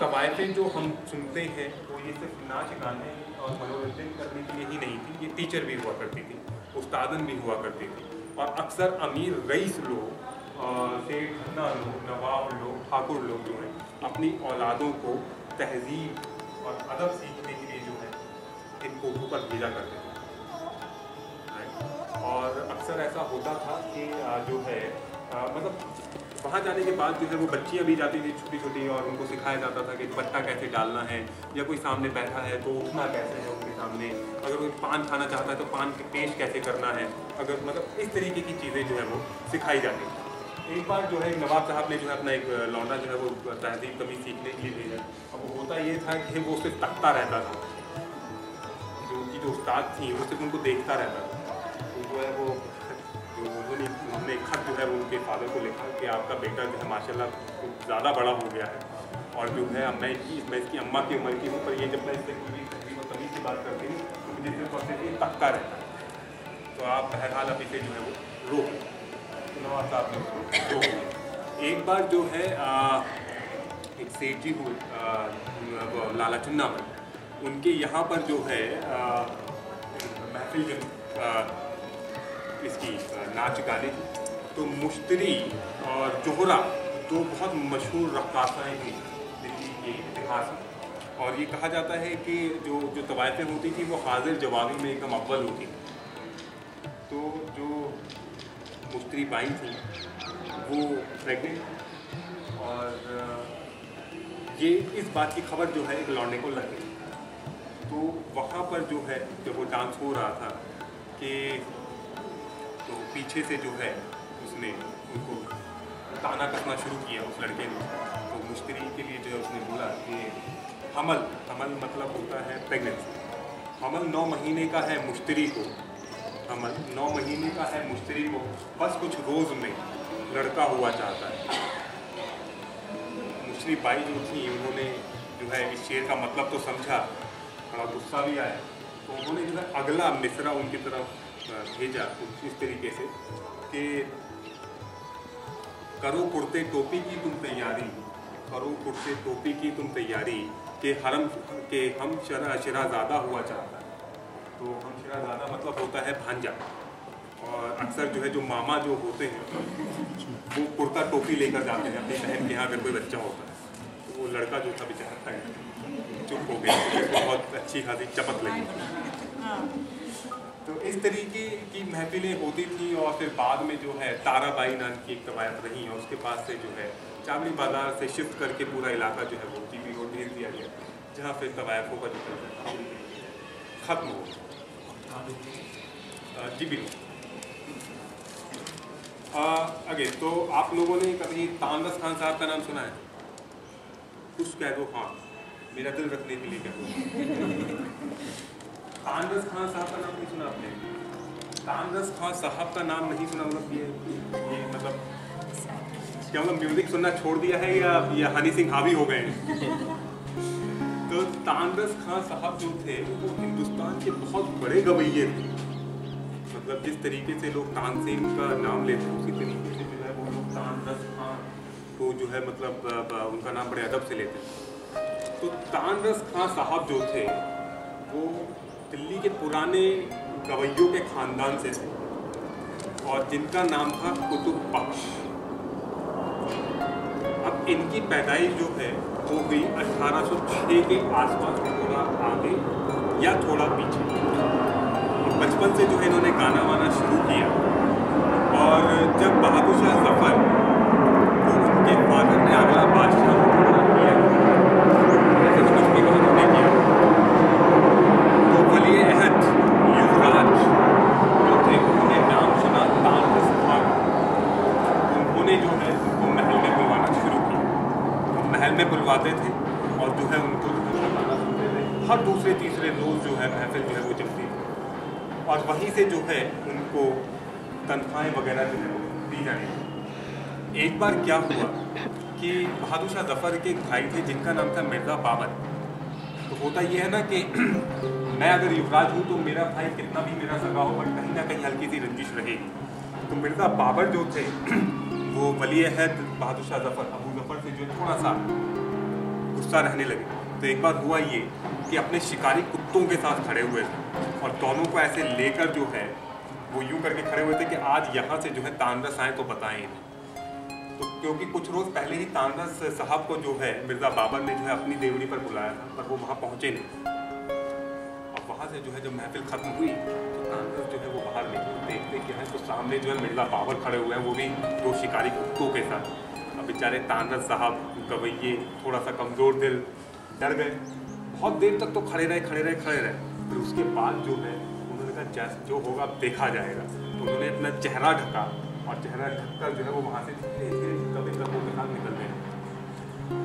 तवायफें जो हम सुनते हैं वो ये सिर्फ नाच गाने और मनोरंजन करने के लिए ही नहीं थी, ये टीचर भी हुआ करती थी, उस्तादन भी हुआ करती थी। और अक्सर अमीर रईस लोग, सेठ लोग, नवाब लोग, ठाकुर लोग जो हैं अपनी औलादों को तहजीब और अदब सीखने के लिए जो है इनको ऊपर भेजा करते थे। और अक्सर ऐसा होता था कि जो है मतलब वहाँ जाने के बाद जो है वो बच्चियाँ भी जाती थी छोटी छोटी और उनको सिखाया जाता था कि पत्ता कैसे डालना है, या कोई सामने बैठा है तो उठना कैसे है उनके सामने, अगर कोई पान खाना चाहता है तो पान की पेश कैसे करना है, अगर मतलब इस तरीके की चीज़ें जो है वो सिखाई जाती थी। एक बार जो है नवाब साहब ने जो है अपना एक लौंडा जो है वो तहजीब तमीज़ सीखने के लिए भेजा। अब वो होता ये था कि वो सिर्फ तकता रहता था, जो उनकी जो उस्ताद थी वो सिर्फ उनको देखता रहता था। तो जो है वो उन्होंने खत जो है वो उनके फादर को लिखा कि आपका बेटा जो है माशाल्लाह ज़्यादा बड़ा हो गया है और जो है अब मैं इसकी अम्मा की उम्र की हूँ, पर ये जब मैं इससे पूरी तकरीबन तभी की बात करती हूँ तो मुझे सिर्फ और सिर्फ तकता रहता है, तो आप बहरहाल अब इसे जो है वो रोक नवाब साहब ने उसको रोक। एक बार जो है एक सेठ जी हुए लाला चुन्ना में, उनके यहाँ पर जो है महफिल इसकी नाच गाने की, तो मुश्तरी और जोहरा दो बहुत मशहूर रक्कासाएँ थी दिल्ली के इतिहास में। और ये कहा जाता है कि जो तवायफें होती थी वो हाजिर जवाबी में एकदम अव्वल होती थी। तो जो मुश्तरी बाई थी वो प्रेग्नेंट, और ये इस बात की खबर जो है एक लौंडे को लग गई। तो वहाँ पर जो है जब वो डांस हो रहा था कि तो पीछे से जो है उसने उनको ताना कसना शुरू किया उस लड़के ने। तो मुश्तरी के लिए जो है उसने बोला कि हमल, हमल मतलब होता है प्रेगनेंसी, हमल 9 महीने का है मुश्तरी को, हमल 9 महीने का है मुश्तरी को, बस कुछ रोज़ में लड़का हुआ चाहता है। मुश्तरी बाई जो थी उन्होंने जो है इस शेर का मतलब तो समझा, थोड़ा गुस्सा भी आया, तो उन्होंने जो है अगला मिसरा उनकी तरफ भेजा कुछ इस तरीके से कि करो कुर्ते टोपी की तुम तैयारी, करो कुर्ते टोपी की तुम तैयारी के हरम के हम शराज़ादा हुआ चाहता है। तो हम शराज़ादा मतलब होता है भांजा, और अक्सर जो है जो मामा जो होते हैं वो कुर्ता टोपी लेकर जाते हैं अपनी बहन के यहाँ अगर कोई बच्चा होता है। तो वो लड़का जो था बेचारा चुप हो गया, बहुत अच्छी खासी चपत लगी। तो इस तरीके की महफिलें होती थी। और फिर बाद में जो है ताराबाई नाम की एक कवायत रही, और उसके बाद से जो है चावली बाजार से शिफ्ट करके पूरा इलाका जो है वो टीवी को भेज दिया गया, जहाँ फिर कवायतों का जो है ख़त्म हो। जी बिल्कुल। आगे तो आप लोगों ने कभी तानरस खान साहब का नाम सुना है? कुछ कह दो, हाँ मेरा दिल रखने के लिए कह दो। तानरस खान साहब का नाम नहीं सुना आपने? तानरस खान साहब का नाम नहीं सुना, मतलब ये मतलब क्या मतलब म्यूज़िक सुनना छोड़ दिया है या हनी सिंह हावी हो गए हैं? तो तानरस खान साहब जो थे वो हिंदुस्तान के बहुत बड़े गवैये थे। मतलब जिस तरीके से लोग तानसेन का नाम लेते हैं उसी तरीके से जो है वो लोग तानरस खान को जो है मतलब उनका नाम बड़े अदब से लेते हैं। तो तानरस खान साहब जो थे वो दिल्ली के पुराने गवैयों के ख़ानदान से थे, और जिनका नाम था कुतुब बख्श। अब इनकी पैदाइश जो है वो हुई 1806 के आसपास, थोड़ा आगे या थोड़ा पीछे। बचपन से जो है इन्होंने गाना वाना शुरू किया, और जब बहादुर शाह ज़फर तो उनके फादर ने अगला बादशाह में बुलवाते थे, और जो है उनको गाना सुनते थे। हर दूसरे तीसरे रोज़ जो है महफिल जो है वो चलती थी, और वहीं से जो है उनको तनख्वाहें वगैरह जो है दी जानी थी। एक बार क्या हुआ कि बहादुर शाह ज़फ़र के एक भाई थे जिनका नाम था मिर्ज़ा बाबर। तो होता यह है ना कि मैं अगर युवराज हूँ तो मेरा भाई कितना भी मेरा सगा हो पर कहीं ना कहीं हल्की सी रंजिश रहेगी। तो मिर्ज़ा बाबर जो थे वो वली अहद बहादुर शाह ज़फ़र अबू ज़फ़र से जो थोड़ा सा गुस्सा रहने लगे। तो एक बार हुआ ये कि अपने शिकारी कुत्तों के साथ खड़े हुए थे, और दोनों को ऐसे लेकर जो है वो यूँ करके खड़े हुए थे कि आज यहाँ से जो है तानरस आएँ तो बताएँ। तो क्योंकि कुछ रोज़ पहले ही तानरस साहब को जो है मिर्ज़ा बाबर ने जो है अपनी देवड़ी पर बुलाया था, पर वो वहाँ पहुँचे नहीं। और वहाँ से जो है जब महफिल ख़त्म हुई तो तानरस जो है वो बाहर निकले, देखते क्या है तो सामने जो है मिर्ज़ा बाबर खड़े हुए हैं, वो भी दो शिकारी कुत्तों के साथ। अब बेचारे तानरस साहब गवैये थोड़ा सा कमज़ोर दिल डर गए। बहुत देर तक तो खड़े रहे। फिर उसके बाद जो है उन्होंने कहा जैसा जो होगा देखा जाएगा। तो उन्होंने अपना चेहरा ढका और चेहरा ढककर जो है वो वहाँ से कभी-कभी के साथ निकल गए।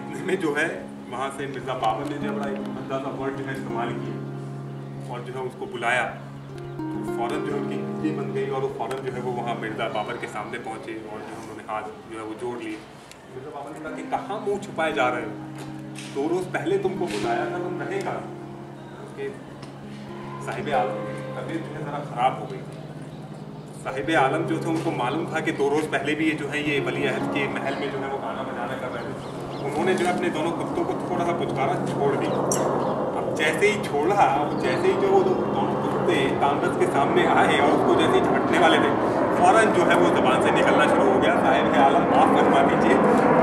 इतने में जो है वहाँ से मिर्ज़ा बाबर ने जो बड़ा एक भद्दा सा वर्ड जो है इस्तेमाल किया और जो है उसको बुलाया। तो फ़ौरन जो है उनकी हिस्से बन गई और वो फ़ौरन जो है वो वहाँ मिर्ज़ा बाबर के सामने पहुँचे और जो उन्होंने हाथ जो है वो जोड़ लिए। मिर्ज़ा बाबर ने कहा कि कहाँ मुँह छुपाए जा रहे हो, 2 रोज़ पहले तुमको बुलाया था, तुम रहेगा। उसके साहिब आलम की तबीयत जो है ज़रा ख़राब हो गई। साहिब आलम जो थे उनको मालूम था कि 2 रोज़ पहले भी ये जो है ये वली अहद के महल में जो है वो गाना बजाना कर रहे थे। उन्होंने जो है अपने दोनों कुत्तों को थोड़ा सा पुचकारा, छोड़ दी। अब जैसे ही छोड़ा, जैसे ही जो वो दोनों कुत्ते तानरस के सामने आए और उसको जैसे ही झटने वाले थे, फ़ौरन जो है वो ज़बान से निकलना शुरू हो गया, साहिब आलम माफ़ फरमा दीजिए,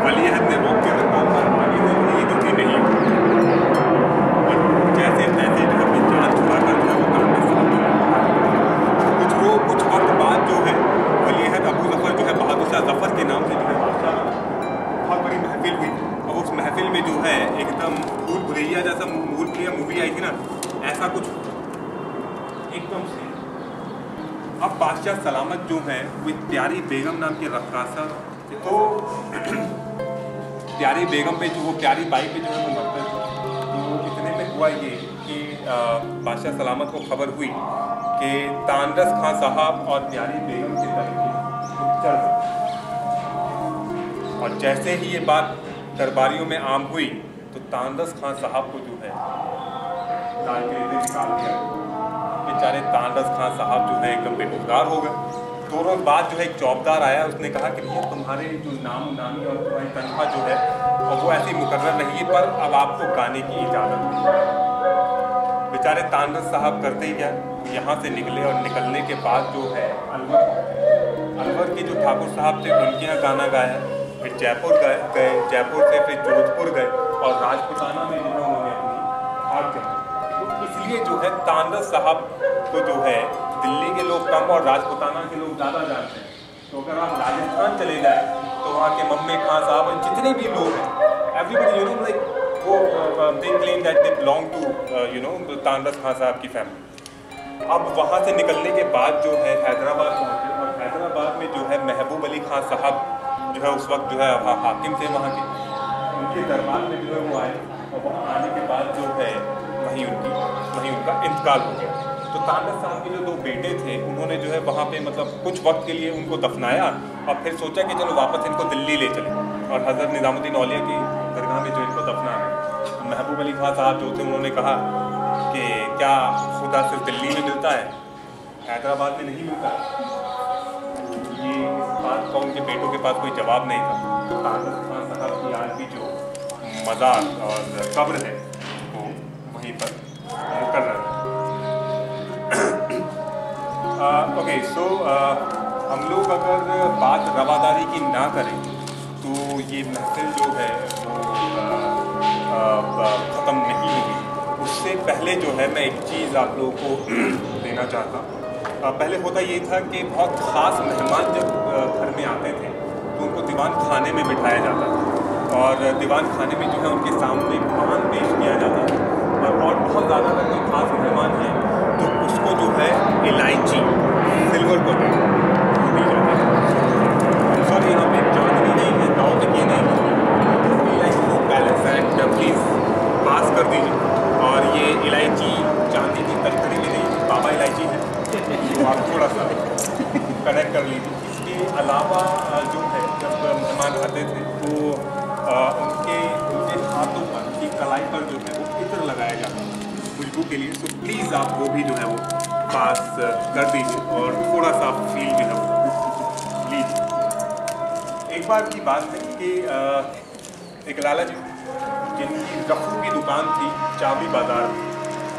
वली अहद ने रोक के रखा सलामत जो है वो प्यारी बेगम नाम की रक्कासा। तो प्यारी बेगम पे जो वो प्यारी बाई पे जो है वो मरकज। तो इतने में हुआ ये कि बादशाह सलामत को खबर हुई कि तानरस खां साहब और प्यारी बेगम के तरीके, और जैसे ही ये बात दरबारियों में आम हुई तो तानरस खां साहब को जो है निकाल दिया। बेचारे तानरस खान साहब जो है एकदम बेरोजगार हो गए। 2 रोज़ बाद जो है एक चौबदार आया, उसने कहा कि भैया तुम्हारे जो नाम नामी और तुम्हारी तनख्वाह जो है और वो ऐसी मुकर्रर नहीं है, पर अब आपको गाने की इजाज़त है। बेचारे तानरस साहब करते ही क्या, यहाँ से निकले और निकलने के बाद जो है अलवर के जो ठाकुर साहब थे उनके यहाँ गाना गाया, फिर जयपुर गए, जयपुर से फिर जोधपुर गए और राजपुताना में जो है उन्होंने। इसलिए जो है तानरस साहब तो जो है दिल्ली के लोग कम और राजपुताना के लोग ज़्यादा जानते हैं। तो अगर आप राजस्थान चले जाए तो वहाँ के मम्मी खान साहब और जितने भी लोग हैं, एवरीबडी यू नो लाइक वो they claim that they belong to you know तानरस खान साहब की फैमिली। अब वहाँ से निकलने के बाद जो है हैदराबाद पहुँचे और हैदराबाद में जो है महबूब अली खान साहब जो है उस वक्त जो है हाकिम थे वहाँ के, उनके दरबार में जो है वो आए और वहाँ आने के बाद जो है वहीं उनका इंतकाल हो गया। तो तानरस साहब के जो 2 बेटे थे उन्होंने जो है वहाँ पे मतलब कुछ वक्त के लिए उनको दफनाया और फिर सोचा कि चलो वापस इनको दिल्ली ले चले और हज़रत निज़ामुद्दीन औलिया की दरगाह में जो इनको दफना है। महबूब अली खान साहब जो थे उन्होंने कहा कि क्या खुदा सिर्फ दिल्ली में मिलता है, हैदराबाद में नहीं मिलता है। ये इस बात का उनके बेटों के पास कोई जवाब नहीं था। तो तानरस खान साहब की आज भी जो मज़ार और कब्र है पर कर रहा है। ओके, सो हम लोग अगर बात रवादारी की ना करें तो ये महफिल जो है वो ख़त्म नहीं होगी। उससे पहले जो है मैं एक चीज़ आप लोगों को देना चाहता हूँ। पहले होता ये था कि बहुत ख़ास मेहमान जब घर में आते थे तो उनको दीवान खाने में बिठाया जाता था और दीवान खाने में जो है उनके सामने पान पेश किया जाता था। और बहुत ज़्यादा अगर कोई खास मेहमान है तो उसको जो है इलायची सिल्वर को दी जाती है। सॉरी, यहाँ पे चांदनी नहीं है, दाऊद की नहीं है। इलायची को बैलेंस एक्ट प्लीज़ पास कर दीजिए। और ये इलायची चांदी की तलखड़ी में नहीं, बाबा इलायची है, तो आप थोड़ा सा कनेक्ट कर लीजिए। इसके अलावा जो है जब मेहमान आते थे तो उनके हाथों पर कलाई पर जो है वो इत्र लगाया जाता है खुशबू के लिए। तो प्लीज़ आप वो भी जो है वो पास कर दीजिए और थोड़ा सा फील जो है वो लीजिए। एक बार की बात है कि एक लाला जी जिनकी रफू की दुकान थी चाबी बाजार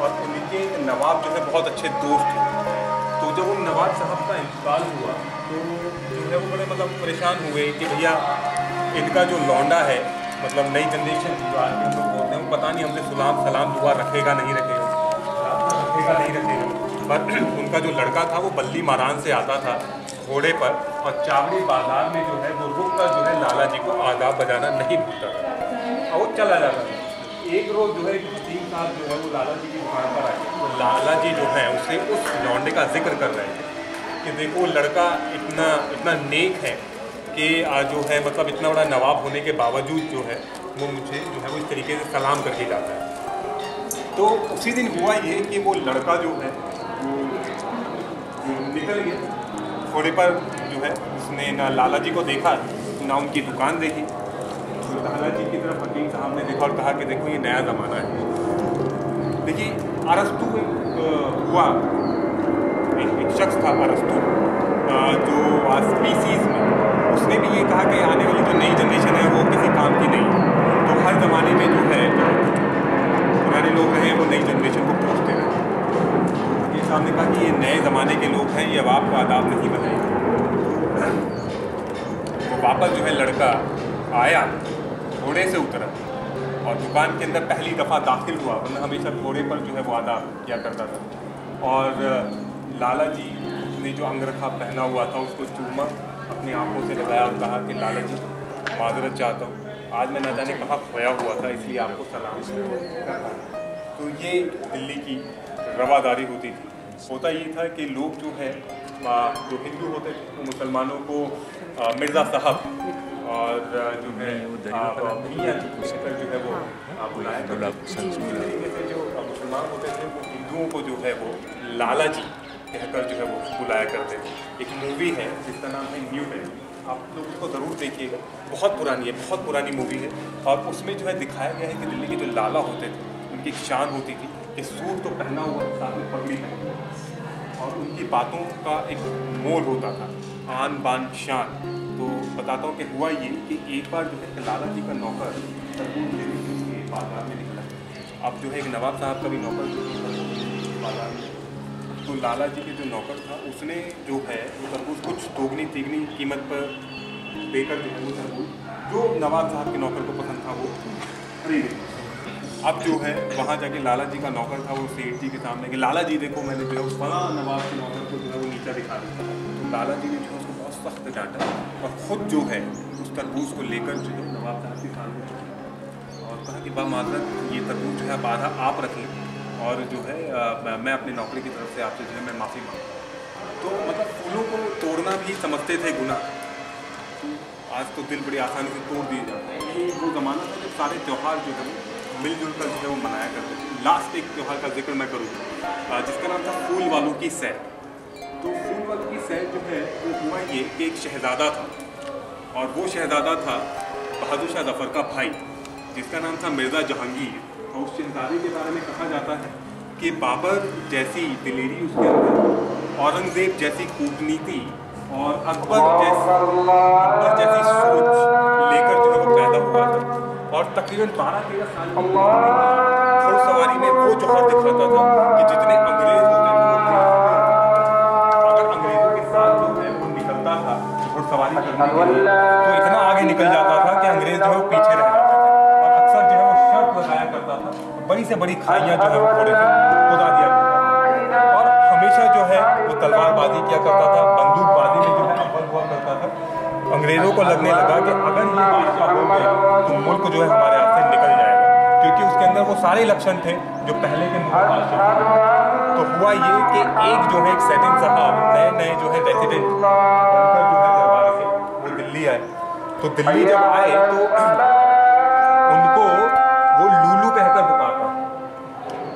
और उनके नवाब जो है बहुत अच्छे दोस्त थे, तो तो जब उन नवाब साहब का इंतकाल हुआ तो जो है वो बड़े मतलब परेशान हुए कि भैया इनका जो लौंडा है मतलब नई जनरेशन जो आज हम लोग बोलते हैं वो पता नहीं हमसे सलाम दुआ रखेगा नहीं रखेगा, रखेगा नहीं रखेगा। पर उनका जो लड़का था वो बल्ली मारान से आता था घोड़े पर और चावड़ी बाजार में जो है वो रुक कर जो है लाला जी को आदाब बजाना नहीं भूलता और वो चला जाता था। एक रोज़ जो है हकीम साहब जो है वो लाला जी की दुकान पर आए तो लाला जी जो है उसे उस लौंडे का जिक्र कर रहे थे कि देखो लड़का इतना नेक है कि जो है मतलब इतना बड़ा नवाब होने के बावजूद जो है वो मुझे जो है वो इस तरीके से सलाम करके जाता है। तो उसी दिन हुआ ये कि वो लड़का जो है निकल गया घोड़े पर जो है उसने ना लाला जी को देखा ना उनकी दुकान देखी। तो लाला जी की तरफ हकीम साहब ने देखा और कहा कि देखो ये नया ज़माना है। देखिए अरस्तु हुआ एक शख्स था अरस्तु जो स्पीसीज़ में उसने भी ये कहा कि आने वाली जो नई जनरेशन है वो किसी काम की नहीं है। तो हर ज़माने में जो है पुराने लोग हैं वो नई जनरेशन को पूछते हैं। सामने कहा कि ये नए ज़माने के लोग हैं ये अब आपका आदाब नहीं बनाएगा। तो वापस जो है लड़का आया घोड़े से उतरा और दुकान के अंदर पहली दफ़ा दाखिल हुआ वरना हमेशा घोड़े पर जो है वो आदाब किया करता था। और लाला जी ने जो अंगरखा पहना हुआ था उसको चूमा अपनी आंखों से लगाया और कहा कि लाला जी माजरत चाहता हूँ आज मैं ना जाने कहाँ खोया हुआ था इसलिए आपको सलाम करता हूँ। तो ये दिल्ली की रवादारी होती थी। होता ये था कि लोग जो है जो हिंदू होते थे तो मुसलमानों को मिर्ज़ा साहब और जो है भैया पर जो है वो बुलाया जो मुसलमान होते थे वो हिंदुओं को जो है वो लाला जी कहकर जो है वो बुलाया करते थे। एक मूवी है जिसका नाम है न्यू है आप लोग उसको ज़रूर देखिएगा बहुत पुरानी मूवी है और उसमें जो है दिखाया गया है कि दिल्ली के जो लाला होते थे उनकी शान होती थी कि सूट तो पहना हुआ साथ में पगड़ी पहनी और उनकी बातों का एक मोल होता था आन बान शान। तो बताता हूँ कि हुआ ये कि एक बार जो है लाला जी का नौकर तरबूज लेने के बाजार में निकला। अब जो है एक नवाब साहब का भी नौकर बाजार में तो लाला जी के जो नौकर था उसने जो है वो तरबूज कुछ दोगनी तीगनी कीमत पर देकर जो है वो तरबूज जो नवाब साहब के नौकर को पसंद था वो खरीदे। अब जो है वहाँ जाके लाला जी का नौकर था वो सेठ जी के सामने कि लाला जी देखो मैंने जो है उस बड़ा नवाब के नौकर को जो है वो नीचा दिखा दिया। तो लाला जी ने जो है उसको बहुत सख्त डांटा और ख़ुद जो है उस तरबूज को लेकर जो है नवाब साहब के सामने और कहा कि बा माजरत ये तरबूज जो है आधा आप रख लें और जो है मैं अपने नौकरी की तरफ से आपसे जो है मैं माफ़ी मांगता हूँ। तो मतलब फूलों को तोड़ना भी समझते थे गुनाह। आज तो दिल बड़ी आसानी से तोड़ दिए जाते हैं। ये वो ज़माना था जब सारे त्यौहार जो है मिलजुल कर जो है वो मनाया करते थे। लास्ट एक त्यौहार का जिक्र मैं करूँगा जिसका नाम था फूल वालों की सैर। तो फूल वालों की सैर जो है वो हुआ ये कि एक शहजादा था और वो शहजादा था बहादुर शाह जफ़र का भाई जिसका नाम था मिर्ज़ा जहांगीर। और उस शहजादे के बारे में कहा जाता है कि बाबर जैसी दिलेरी उसके अंदर औरंगज़ेब जैसी कूटनीति और अकबर जैसी सोच लेकर जो है वो पैदा हुआ था। और तकरीबन 12-13 साल की घुड़सवारी में वो जौहर दिखाता था कि जितने अंग्रेज होते थे अगर अंग्रेजों के साथ जो है वो निकलता था घुड़सवारी करने के लिए तो इतना आगे निकल जाता था कि अंग्रेज जो है वो पीछे रह जाता था। और अक्सर जो है वो शर्त लगाया करता था बड़ी से बड़ी खाइयाँ जो है वो घोड़े से खुदा दिया करता था और हमेशा जो है वो तलवारबाजी किया करता था बंदूकबाजी में जो है अव्वल हुआ करता था। अंग्रेज़ों को लगने लगा कि अगर ये बादशाह हो गया तो मुल्क जो है हमारे हाथ से निकल जाएगा क्योंकि उसके अंदर वो सारे लक्षण थे जो पहले के बादशाह। तो हुआ ये कि एक जो है एक सैटिन साहब नए जो है रेजिडेंट बनकर जो है दरबार से वो दिल्ली आए। तो दिल्ली जब आए तो उनको वो लूलू कहकर पुकारता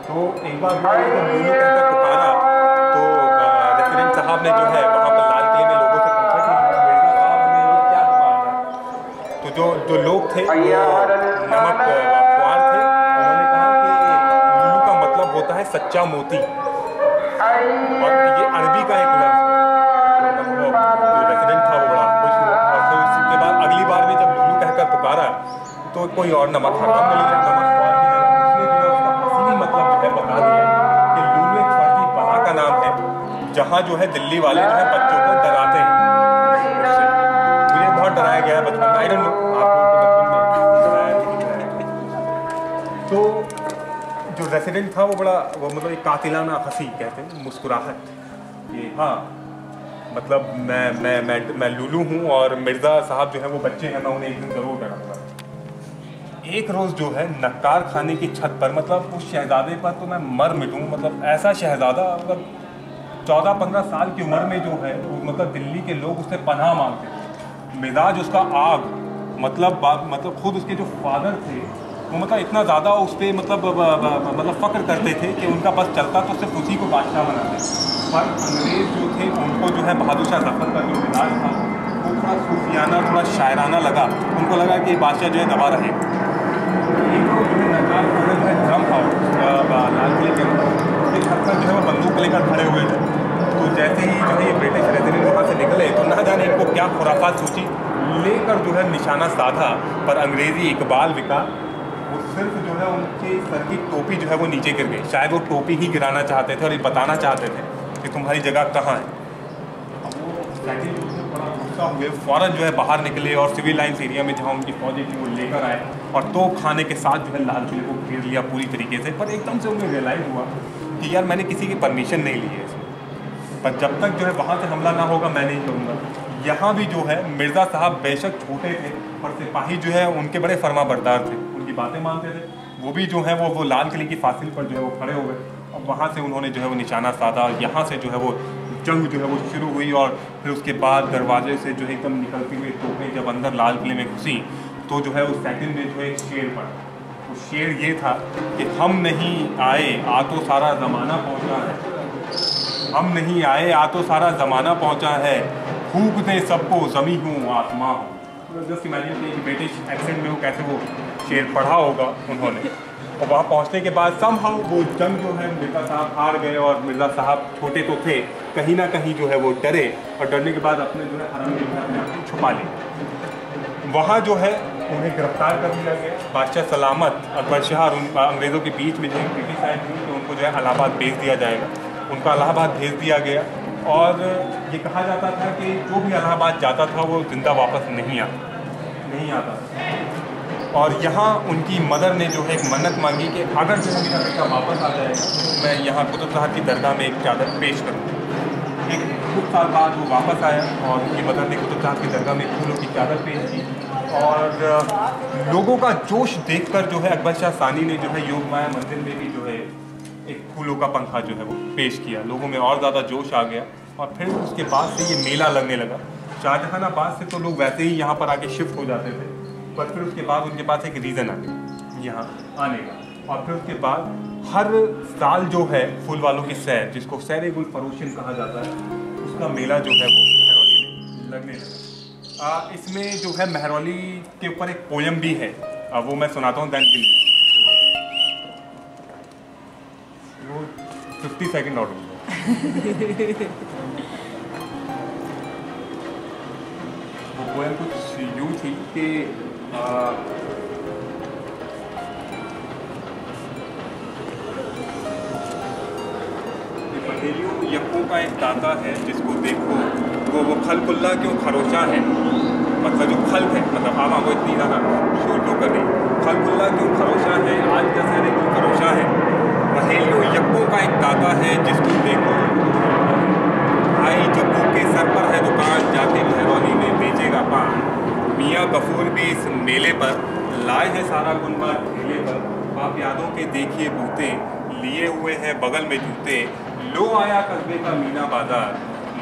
तो एक बार उनको लूलू कहकर पुकारा तो रेजिडेंट साहब ने जो है वहाँ पर लाल किले में लोगों से तो जो लोग थे नमक ख्वार थे उन्होंने कहा कि लूलू का मतलब होता है सच्चा मोती और ये अरबी का एक लफ्ज़ है। तो रेजिडेंट था वो बड़ा खुश हुआ और तो उसके बाद अगली बार भी जब लूलू कहकर पुकारा तो कोई और नमक हराम मिल गया नमक ख्वार की जगह उसने जो है उसका असली मतलब जो है बता दिया कि लूलू एक फर्जी बहा का नाम है जहाँ जो है दिल्ली वाले जो है बच्चों को डराते हैं। मुझे बहुत डराया गया है बचपन में, आई डोंट नो आपको। तो जो रेसिडेंट था वो बड़ा वो मतलब एक कातिलाना हंसी कहते हैं, मुस्कुराहट, ये हाँ मतलब मैं लुलू हूँ और मिर्ज़ा साहब जो है वो बच्चे हैं, मैं उन्हें एक दिन ज़रूर डराऊंगा। एक रोज़ जो है नक्कार खाने की छत पर, मतलब उस शहज़ादे पर तो मैं मर मिटूँ, मतलब ऐसा शहज़ादा, मतलब 14-15 साल की उम्र में जो है मतलब दिल्ली के लोग उससे पनाह मांगते थे। मिजाज उसका आग, मतलब खुद उसके जो फादर थे वो मतलब इतना ज़्यादा उस पर मतलब फ़ख्र करते थे कि उनका बस चलता तो सिर्फ उसी को बादशाह बनाते। पर अंग्रेज़ जो थे उनको जो है बहादुर शाह ज़फर का जो मिजाज था वो थोड़ा सूफियाना, थोड़ा शायराना लगा, उनको लगा कि बादशाह जो है दबा रहे। ड्रम हाउस लाल किले के छत पर जो है वो बंदूक लेकर खड़े हुए थे। तो जैसे ही जो है ये ब्रिटिश रेजिडेंट वहाँ से निकले तो ना जाने इनको क्या खुराफात सोची, लेकर जो है निशाना साधा पर अंग्रेज़ी इकबाल विका, वो सिर्फ जो है उनके सर की टोपी जो है वो नीचे गिर गई। शायद वो टोपी ही गिराना चाहते थे और ये बताना चाहते थे कि तुम्हारी जगह कहाँ है। वो बड़ा गुस्सा हुए, फ़ौरन जो है बाहर निकले और सिविल लाइन्स एरिया में जहाँ उनकी फौजी थी वो लेकर आए और तो खाने के साथ जो है लाल किले को घेर लिया पूरी तरीके से। पर एकदम से उन्हें रियलाइज़ हुआ कि यार मैंने किसी की परमिशन नहीं ली है, पर जब तक जो है वहाँ से हमला ना होगा मैं नहीं करूँगा। यहाँ भी जो है मिर्ज़ा साहब बेशक छोटे थे पर सिपाही जो है उनके बड़े फरमाबरदार थे, उनकी बातें मानते थे। वो भी जो है वो लाल किले की फासिल पर जो है वो खड़े हो गए और वहाँ से उन्होंने जो है वो निशाना साधा। यहाँ से जो है वो जंग जो है वो शुरू हुई और फिर उसके बाद दरवाजे से जो है एकदम निकलती हुई तोपें जब अंदर लाल किले में घुसी तो जो है उस सैकल में जो है एक शेर पड़ा। वो शेर ये था कि हम नहीं आए आ तो सारा ज़माना पहुँचा है, हम नहीं आए आ तो सारा ज़माना पहुँचा है, फूक दे सबको ज़मी हूँ आत्मा हूँ। जस्ट इमेजिन कि ब्रिटिश एक्सेंट में वो कैसे वो शेर पढ़ा होगा उन्होंने। और वहाँ पहुँचने के बाद समहाउ वो जंग जो है मिर्ज़ा साहब हार गए और मिर्ज़ा साहब छोटे तो थे, कहीं ना कहीं जो है वो डरे और डरने के बाद अपने जो है हरम में अपने आप को छुपा लिए। वहाँ जो है उन्हें गिरफ्तार कर लिया गया। बादशाह सलामत अकबर शाह और अंग्रेज़ों के बीच में जो है क्रिटिसाइज हुई तो उनको जो है इलाहाबाद भेज दिया जाएगा। उनको इलाहाबाद भेज दिया गया और ये कहा जाता था कि जो भी इलाहाबाद जाता था वो ज़िंदा वापस नहीं आता। और यहाँ उनकी मदर ने जो है एक मन्नत मांगी कि अगर जो मेरा बेटा वापस आ जाएगा तो मैं यहाँ कुतुब साहब की दरगाह में एक चादर पेश करूँगा। एक कुछ साल बाद वो वापस आया और उनकी मदर ने कुतुब साहब की दरगाह में फूलों की चादर पेश की और लोगों का जोश देख कर जो है अकबर शाह सानी ने जो है योग माया मंदिर में भी जो है एक फूलों का पंखा जो है वो पेश किया। लोगों में और ज़्यादा जोश आ गया और फिर उसके बाद से ये मेला लगने लगा। शाहजहानाबाद से तो लोग वैसे ही यहाँ पर आके शिफ्ट हो जाते थे पर फिर उसके बाद उनके पास एक रीज़न आ गया यहाँ आने का। और फिर उसके बाद हर साल जो है फूल वालों की सैर, जिसको सैर गुल फरोशन कहा जाता है, उसका मेला जो है वो महरौली में लगने लगा। इसमें जो है महरौली के ऊपर एक पोयम भी है, वो मैं सुनाता हूँ। दैन के 50 सेकेंड और वो पोएम कुछ यूँ थी कि पहेलियों यक्कों का एक दाता है जिसको देखो वो खलकुल्ला क्यों खरोशा है। मतलब जो खल है मतलब आवा वो इतनी ज़्यादा शूट होकर नहीं, खलकुल्ला क्यों खरोशा है, आज दशहरे क्यों खरोशा है, पहेलियों यक्कों का एक दाता है जिसको देखो। आई जब्बू के सर पर है दुकान, जाते महरौली में बेचेगा पान, मियाँ गफूर भी इस मेले पर, लाए है सारा गुनबा ठेले पर, आप यादों के देखिए बूते, लिए हुए हैं बगल में जूते, लो आया कस्बे का मीना बाज़ार,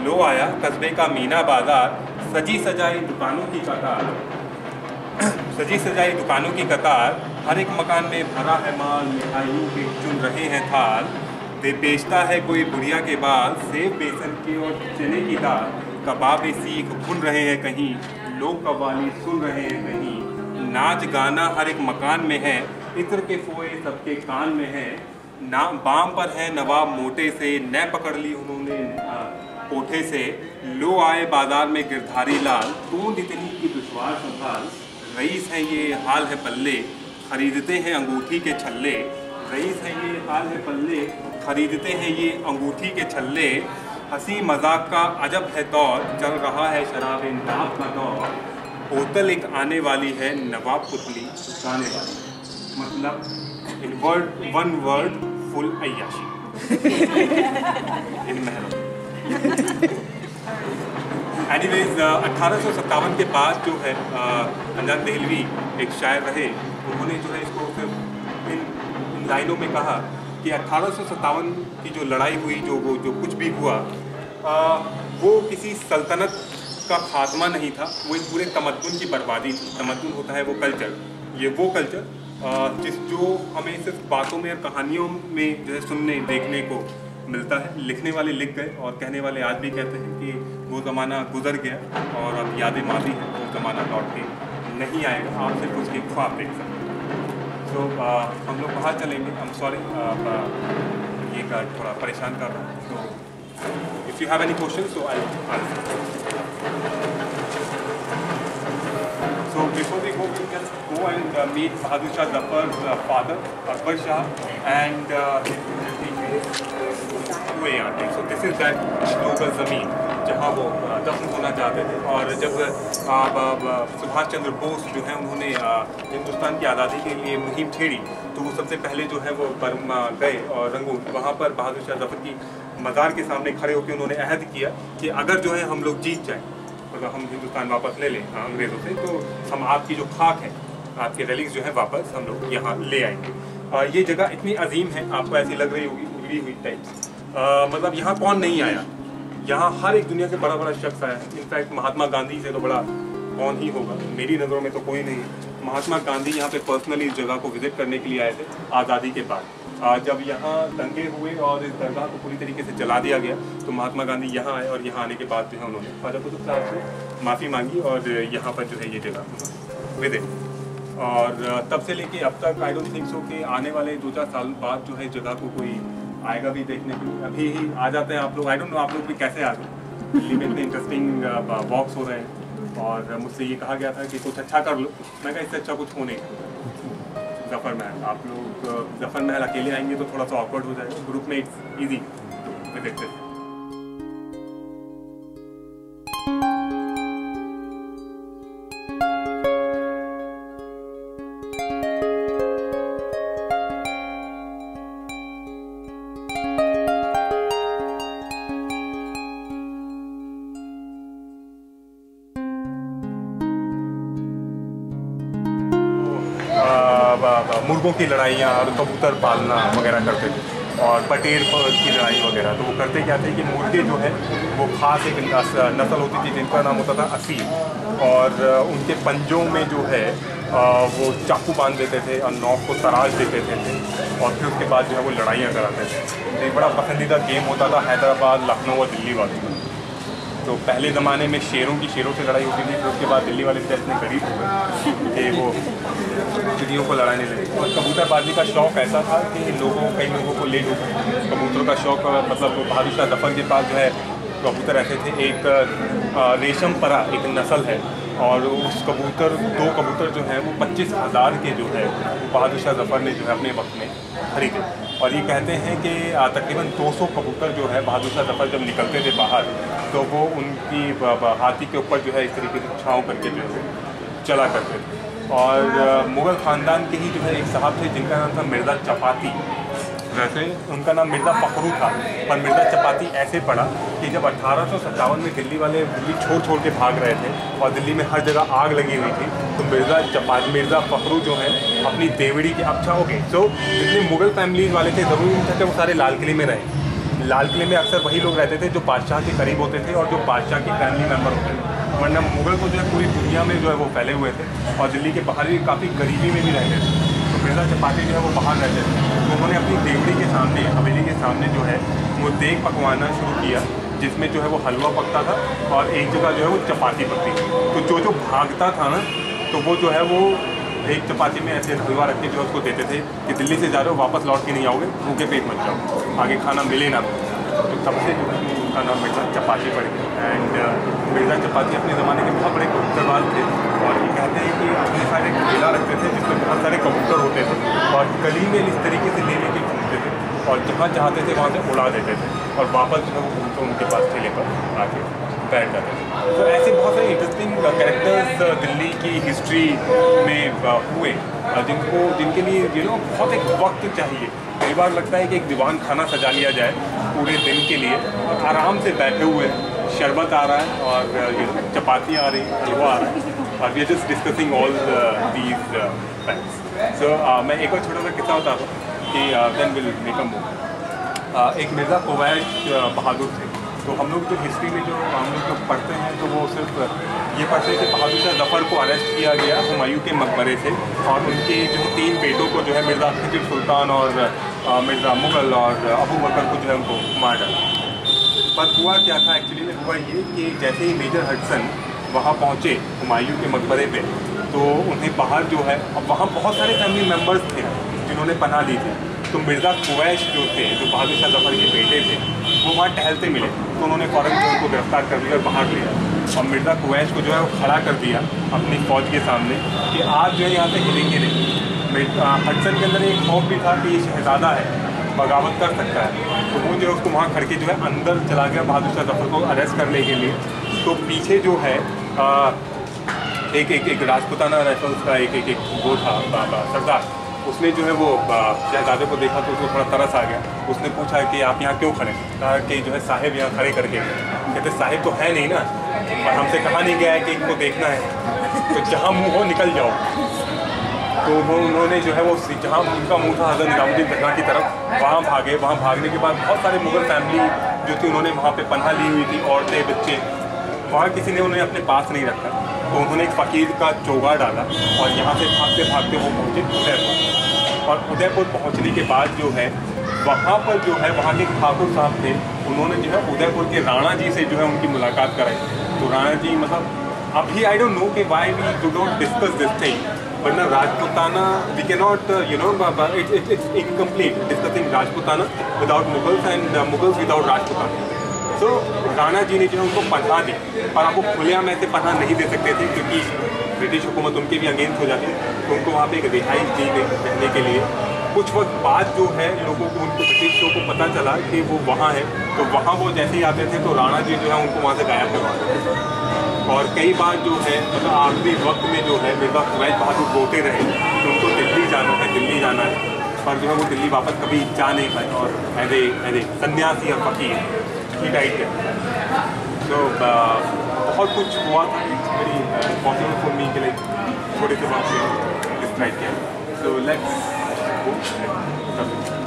लो आया कस्बे का मीना बाज़ार, सजी सजाई दुकानों की कतार, सजी सजाई दुकानों की कतार, हर एक मकान में भरा है माल, मिठाइयों के चुन रहे हैं थाल, दे बेचता है कोई बुढ़िया के बाल, सेब बेसन के और चने की दाल, कबाब सीख भुन रहे हैं कहीं, लोग कवाली सुन रहे हैं कहीं, नाच गाना हर एक मकान में है, इत्र के फोए सबके कान में है, ना बाम पर है नवाब मोटे से, न पकड़ ली उन्होंने कोठे से, लो आए बाजार में गिरधारी लाल, तूंद इतनी की दुश्वार संभाल, रईस है ये हाल है पल्ले, खरीदते हैं अंगूठी के छल्ले, रईस है ये हाल है पल्ले, खरीदते हैं ये अंगूठी के छल्ले, हंसी मजाक का अजब है दौर, चल रहा है शराब इंतखाब का दौर। बोतल एक आने वाली है, नवाब पुतली जाने वाली। मतलब in word one word full अय्याशी in महरौली। Anyways 1857 के बाद जो है दाग देहलवी एक शायर रहे, उन्होंने जो है इसको फिर इन लाइनों में कहा कि 1857 की जो लड़ाई हुई, जो कुछ भी हुआ, वो किसी सल्तनत का खात्मा नहीं था, वो एक पूरे तमद्दुन की बर्बादी थी। तमद्दुन होता है वो कल्चर, ये वो कल्चर जो हमें सिर्फ बातों में और कहानियों में जो है सुनने देखने को मिलता है। लिखने वाले लिख गए और कहने वाले आज भी कहते हैं कि वो ज़माना गुजर गया और अब यादें माजी हैं, वो ज़माना लौट के नहीं आएगा, आप सिर्फ उसके ख्वाब देख सकते हैं। तो हम लोग बाहर चलेंगे। आई एम सॉरी, ये कार्ड थोड़ा परेशान कर रहा हूँ। तो if you have any question so I so before we go and meet बहादुर शाह जफर father Akbar Shah and हुए यहाँ पे। So this is that local ज़मीन जहाँ वो दफन होना चाहते थे। और जब सुभाष चंद्र बोस जो है उन्होंने हिंदुस्तान की आज़ादी के लिए मुहिम छेड़ी तो वो सबसे पहले जो है वो बर्मा गए और रंगून, वहाँ पर बहादुर शाह जफर की मज़ार के सामने खड़े होकर उन्होंने अहद किया कि अगर जो है हम लोग जीत जाएँ, अगर हम हिंदुस्तान वापस ले लें अंग्रेज़ों से, तो हम आपकी जो खाक है, आपके रेलिक्स जो है वापस हम लोग यहाँ ले आएंगे। ये जगह इतनी अजीम है, आपको ऐसी लग रही होगी उगली हुई टाइप्स। मतलब यहाँ कौन नहीं आया, यहाँ हर एक दुनिया से बड़ा बड़ा शख्स आया है। इनफैक्ट महात्मा गांधी से तो बड़ा कौन ही होगा, मेरी नज़रों में तो कोई नहीं है। महात्मा गांधी यहाँ पे पर्सनली इस जगह को विजिट करने के लिए आए थे आज़ादी के बाद। जब यहाँ दंगे हुए और इस दरगाह को पूरी तरीके से जला दिया गया तो महात्मा गांधी यहाँ आए और यहाँ आने के बाद जो है उन्होंने फतेहपुर साहब से माफ़ी मांगी और यहाँ पर जो है ये जगह विजिट। और तब से लेके अब तक आई डोंट थिंक सो कि आने वाले 2-4 साल बाद जो है जगह को कोई आएगा भी देखने के लिए। अभी ही आ जाते हैं आप लोग, आई डोंट नो आप लोग भी कैसे आ गए। दिल्ली में इतने इंटरेस्टिंग वॉक्स हो रहे हैं और मुझसे ये कहा गया था कि कुछ अच्छा कर लो, मैं कहा इससे अच्छा कुछ होने का। ज़फ़र महल, आप लोग ज़फ़र महल अकेले आएंगे तो थोड़ा सा ऑकवर्ड हो जाएगा, ग्रुप में इट्स ईजी। मैं देखते हैं मुर्गों की लड़ाइयाँ और कबूतर पालना वगैरह करते थे और पटेल की लड़ाई वगैरह। तो वो करते क्या थे कि मुर्गे जो है वो खास एक नस्ल होती थी जिनका नाम होता था असील, और उनके पंजों में जो है वो चाकू बांध देते थे और नोक को तराश देते थे और फिर उसके बाद जो है वो लड़ाइयाँ कराते थे। तो एक बड़ा पसंदीदा गेम होता था हैदराबाद, लखनऊ और दिल्ली वालों में। तो पहले ज़माने में शेरों की शेरों से लड़ाई होती थी, फिर उसके बाद दिल्ली वाले से इतने गरीब हो गए कि वो चिड़ियों को लड़ाने लगे। और कबूतरबाजी का शौक़ ऐसा था कि कई लोगों को ले डूब कबूतरों का शौक़। मतलब बहादुर शाह जफर के पास जो है कबूतर ऐसे थे, एक रेशम परा एक नस्ल है और उस दो कबूतर जो है वो 25,000 के जो है बहादुर शाह जफर ने जो है अपने वक्त में खरीदे। और ये कहते हैं कि तकरीबन 200 कबूतर जो है बहादुर शाह जफर जब निकलते थे बाहर तो वो उनकी हाथी के ऊपर जो है इस तरीके से छाँव करके जो है चला करते थे। और मुग़ल ख़ानदान के ही जो है एक साहब थे जिनका नाम था मिर्ज़ा चपाती। वैसे उनका नाम मिर्ज़ा फखरू था पर मिर्ज़ा चपाती ऐसे पड़ा कि जब 1857 में दिल्ली वाले दिल्ली छोड़ के भाग रहे थे और दिल्ली में हर जगह आग लगी हुई थी तो मिर्ज़ा फखरू जो है अपनी देवड़ी के अच्छा हो गए। तो जितने मुग़ल फैमिलीज़ वाले थे ज़रूरी नहीं था कि वो सारे लाल किले में रहे। लाल किले में अक्सर वही लोग रहते थे जो बादशाह के करीब होते थे और जो बादशाह के फैमिली मेम्बर होते थे, वरना मुग़ल को जो है पूरी दुनिया में जो है वो फैले हुए थे और दिल्ली के बाहर भी काफ़ी गरीबी में भी रहते थे। तो मिर्ज़ा चपाती जो है वो बाहर रहते थे, तो उन्होंने अपनी देवड़ी के सामने हवेली के सामने जो है वो देग पकवाना शुरू किया जिसमें जो है वो हलवा पकता था और एक जगह जो है वो चपाती पकती थी। तो जो भागता था ना तो वो जो है वो एक चपाती में ऐसे हलवा रख के जो उसको देते थे कि दिल्ली से जा रहे हो, वापस लौट के नहीं आओगे, भूखे पेट मत जाओ, आगे खाना मिले ना। तो तब से जो है उनका नाम मिर्ज़ा चपाती पड़ गया। एंड मिर्ज़ा चपाती अपने ज़माने के बहुत बड़े कबूतरबाज थे और ये कहते हैं कि अपने सारे मेला रखते थे जिसमें बहुत सारे कबूतर होते थे और गली में इस तरीके से लेने के घूमते थे। और जहाँ चाहते थे वहाँ से उड़ा देते थे और वापस जो है वो घूम के उनके पास ठेले पर आके पैर करते थे। तो ऐसे बहुत सारे इंटरेस्टिंग कैरेक्टर्स दिल्ली की हिस्ट्री में हुए जिनके लिए यू नो बहुत एक वक्त चाहिए। कई बार लगता है कि एक दीवान खाना सजा लिया जाए पूरे दिन के लिए और आराम से बैठे हुए शरबत आ रहा है और यू नो चपाती आ रही है, हलवा आ रहा है और we are just discussing all these facts. So मैं एक और छोटा सा किस्सा बताता हूँ कि then will make a move. एक मिर्ज़ा कोवैश बहादुर थे, तो हम लोग जो हिस्ट्री में जो हम लोग पढ़ते हैं तो वो सिर्फ ये पढ़ते हैं कि बहादुर शाह ज़फ़र को अरेस्ट किया गया हुमायूं के मकबरे से और उनके जो 3 बेटों को जो है मिर्ज़ा आतिफ सुल्तान और मिर्ज़ा मुग़ल और अबू बकर को जो है उनको मार डाला। पर हुआ क्या था एक्चुअली में, हुआ ये कि जैसे ही मेजर हडसन वहाँ पहुँचे हुमायूं के मकबरे पर तो उन्हें बाहर जो है, अब वहाँ बहुत सारे फैमिली मेम्बर्स थे जिन्होंने पनाह ली थी, तो मिर्ज़ा कुवैश जो थे जो बहादुर शाह ज़फ़र के बेटे थे वो वहाँ टहलते मिले तो उन्होंने फ़ौरन उनको गिरफ्तार कर लिया और बाहर लिया और मिर्ज़ा कुवैश को जो है वो खड़ा कर दिया अपनी फ़ौज के सामने कि आप जो है यहाँ से हिलेंगे नहीं। हडसन के अंदर एक खौफ भी था कि ये शहज़ादा है, बगावत कर सकता है, तो वो जो है उसको वहाँ खड़ के जो है अंदर चला गया बहादुर शाह ज़फ़र को अरेस्ट करने के लिए। तो पीछे जो है एक राजपुताना राइफल्स का एक वो था सरदार, उसने जो है वो शहजादे को देखा तो उसको थोड़ा तरस आ गया। उसने पूछा कि आप यहाँ क्यों खड़े, कहा कि जो है साहिब यहाँ खड़े करके कहते साहिब तो है नहीं ना और हमसे कहा नहीं गया है कि इनको देखना है, तो जहाँ मुँह हो निकल जाओ। तो उन्होंने जो है वो जहाँ उनका मुँह था हज़रत निज़ामुद्दीन दरगाह की तरफ वहाँ भागे। वहाँ भागने के बाद बहुत सारे मुग़ल फैमिली जो थी उन्होंने वहाँ पर पनाह ली हुई थी, औरतें बच्चे, वहाँ किसी ने उन्हें अपने पास नहीं रखा तो उन्होंने एक फ़कीर का चोगा डाला और यहाँ से भागते वो पहुँचे उदयपुर। और उदयपुर पहुंचने के बाद जो है वहाँ पर जो है वहाँ के ठाकुर साहब थे, उन्होंने जो है उदयपुर के राणा जी से जो है उनकी मुलाकात कराई। तो राणा जी मतलब अभी आई डोंट नो कि why we do not discuss this thing but ना Rajputana we can not you know it's incomplete discussing Rajputana without Mughals and Mughals without Rajputana. So Rana ji ने जो है उनको पनाह दी पर आपको खुलेआम ऐसे पनाह नहीं दे सकते थे क्योंकि ब्रिटिश हुकूमत उनके भी अगेंस्ट हो जाती है, तो उनको वहाँ पे एक रिहाइश दी गई रहने के लिए। कुछ वक्त बाद जो है लोगों को उनको ब्रिटिशों को पता चला कि वो वहाँ है, तो वहाँ वो जैसे ही आते थे तो राणा जी जो है उनको वहाँ से गायब करवाते थे। और कई बार जो है मतलब आखिरी वक्त में जो है मिर्ज़ा कुवैश बहादुर रोते रहे कि उनको दिल्ली जाना है, दिल्ली जाना है, पर जो है वो दिल्ली वापस कभी जा नहीं पाए और एज ए सन्यासी और फकीर ही डाइट है। तो बहुत कुछ हुआ था, वेरी इम्पॉर्टेंट फॉर मी कि लाइक थोड़े से वक्त से डिस्क्राइब किया। So let's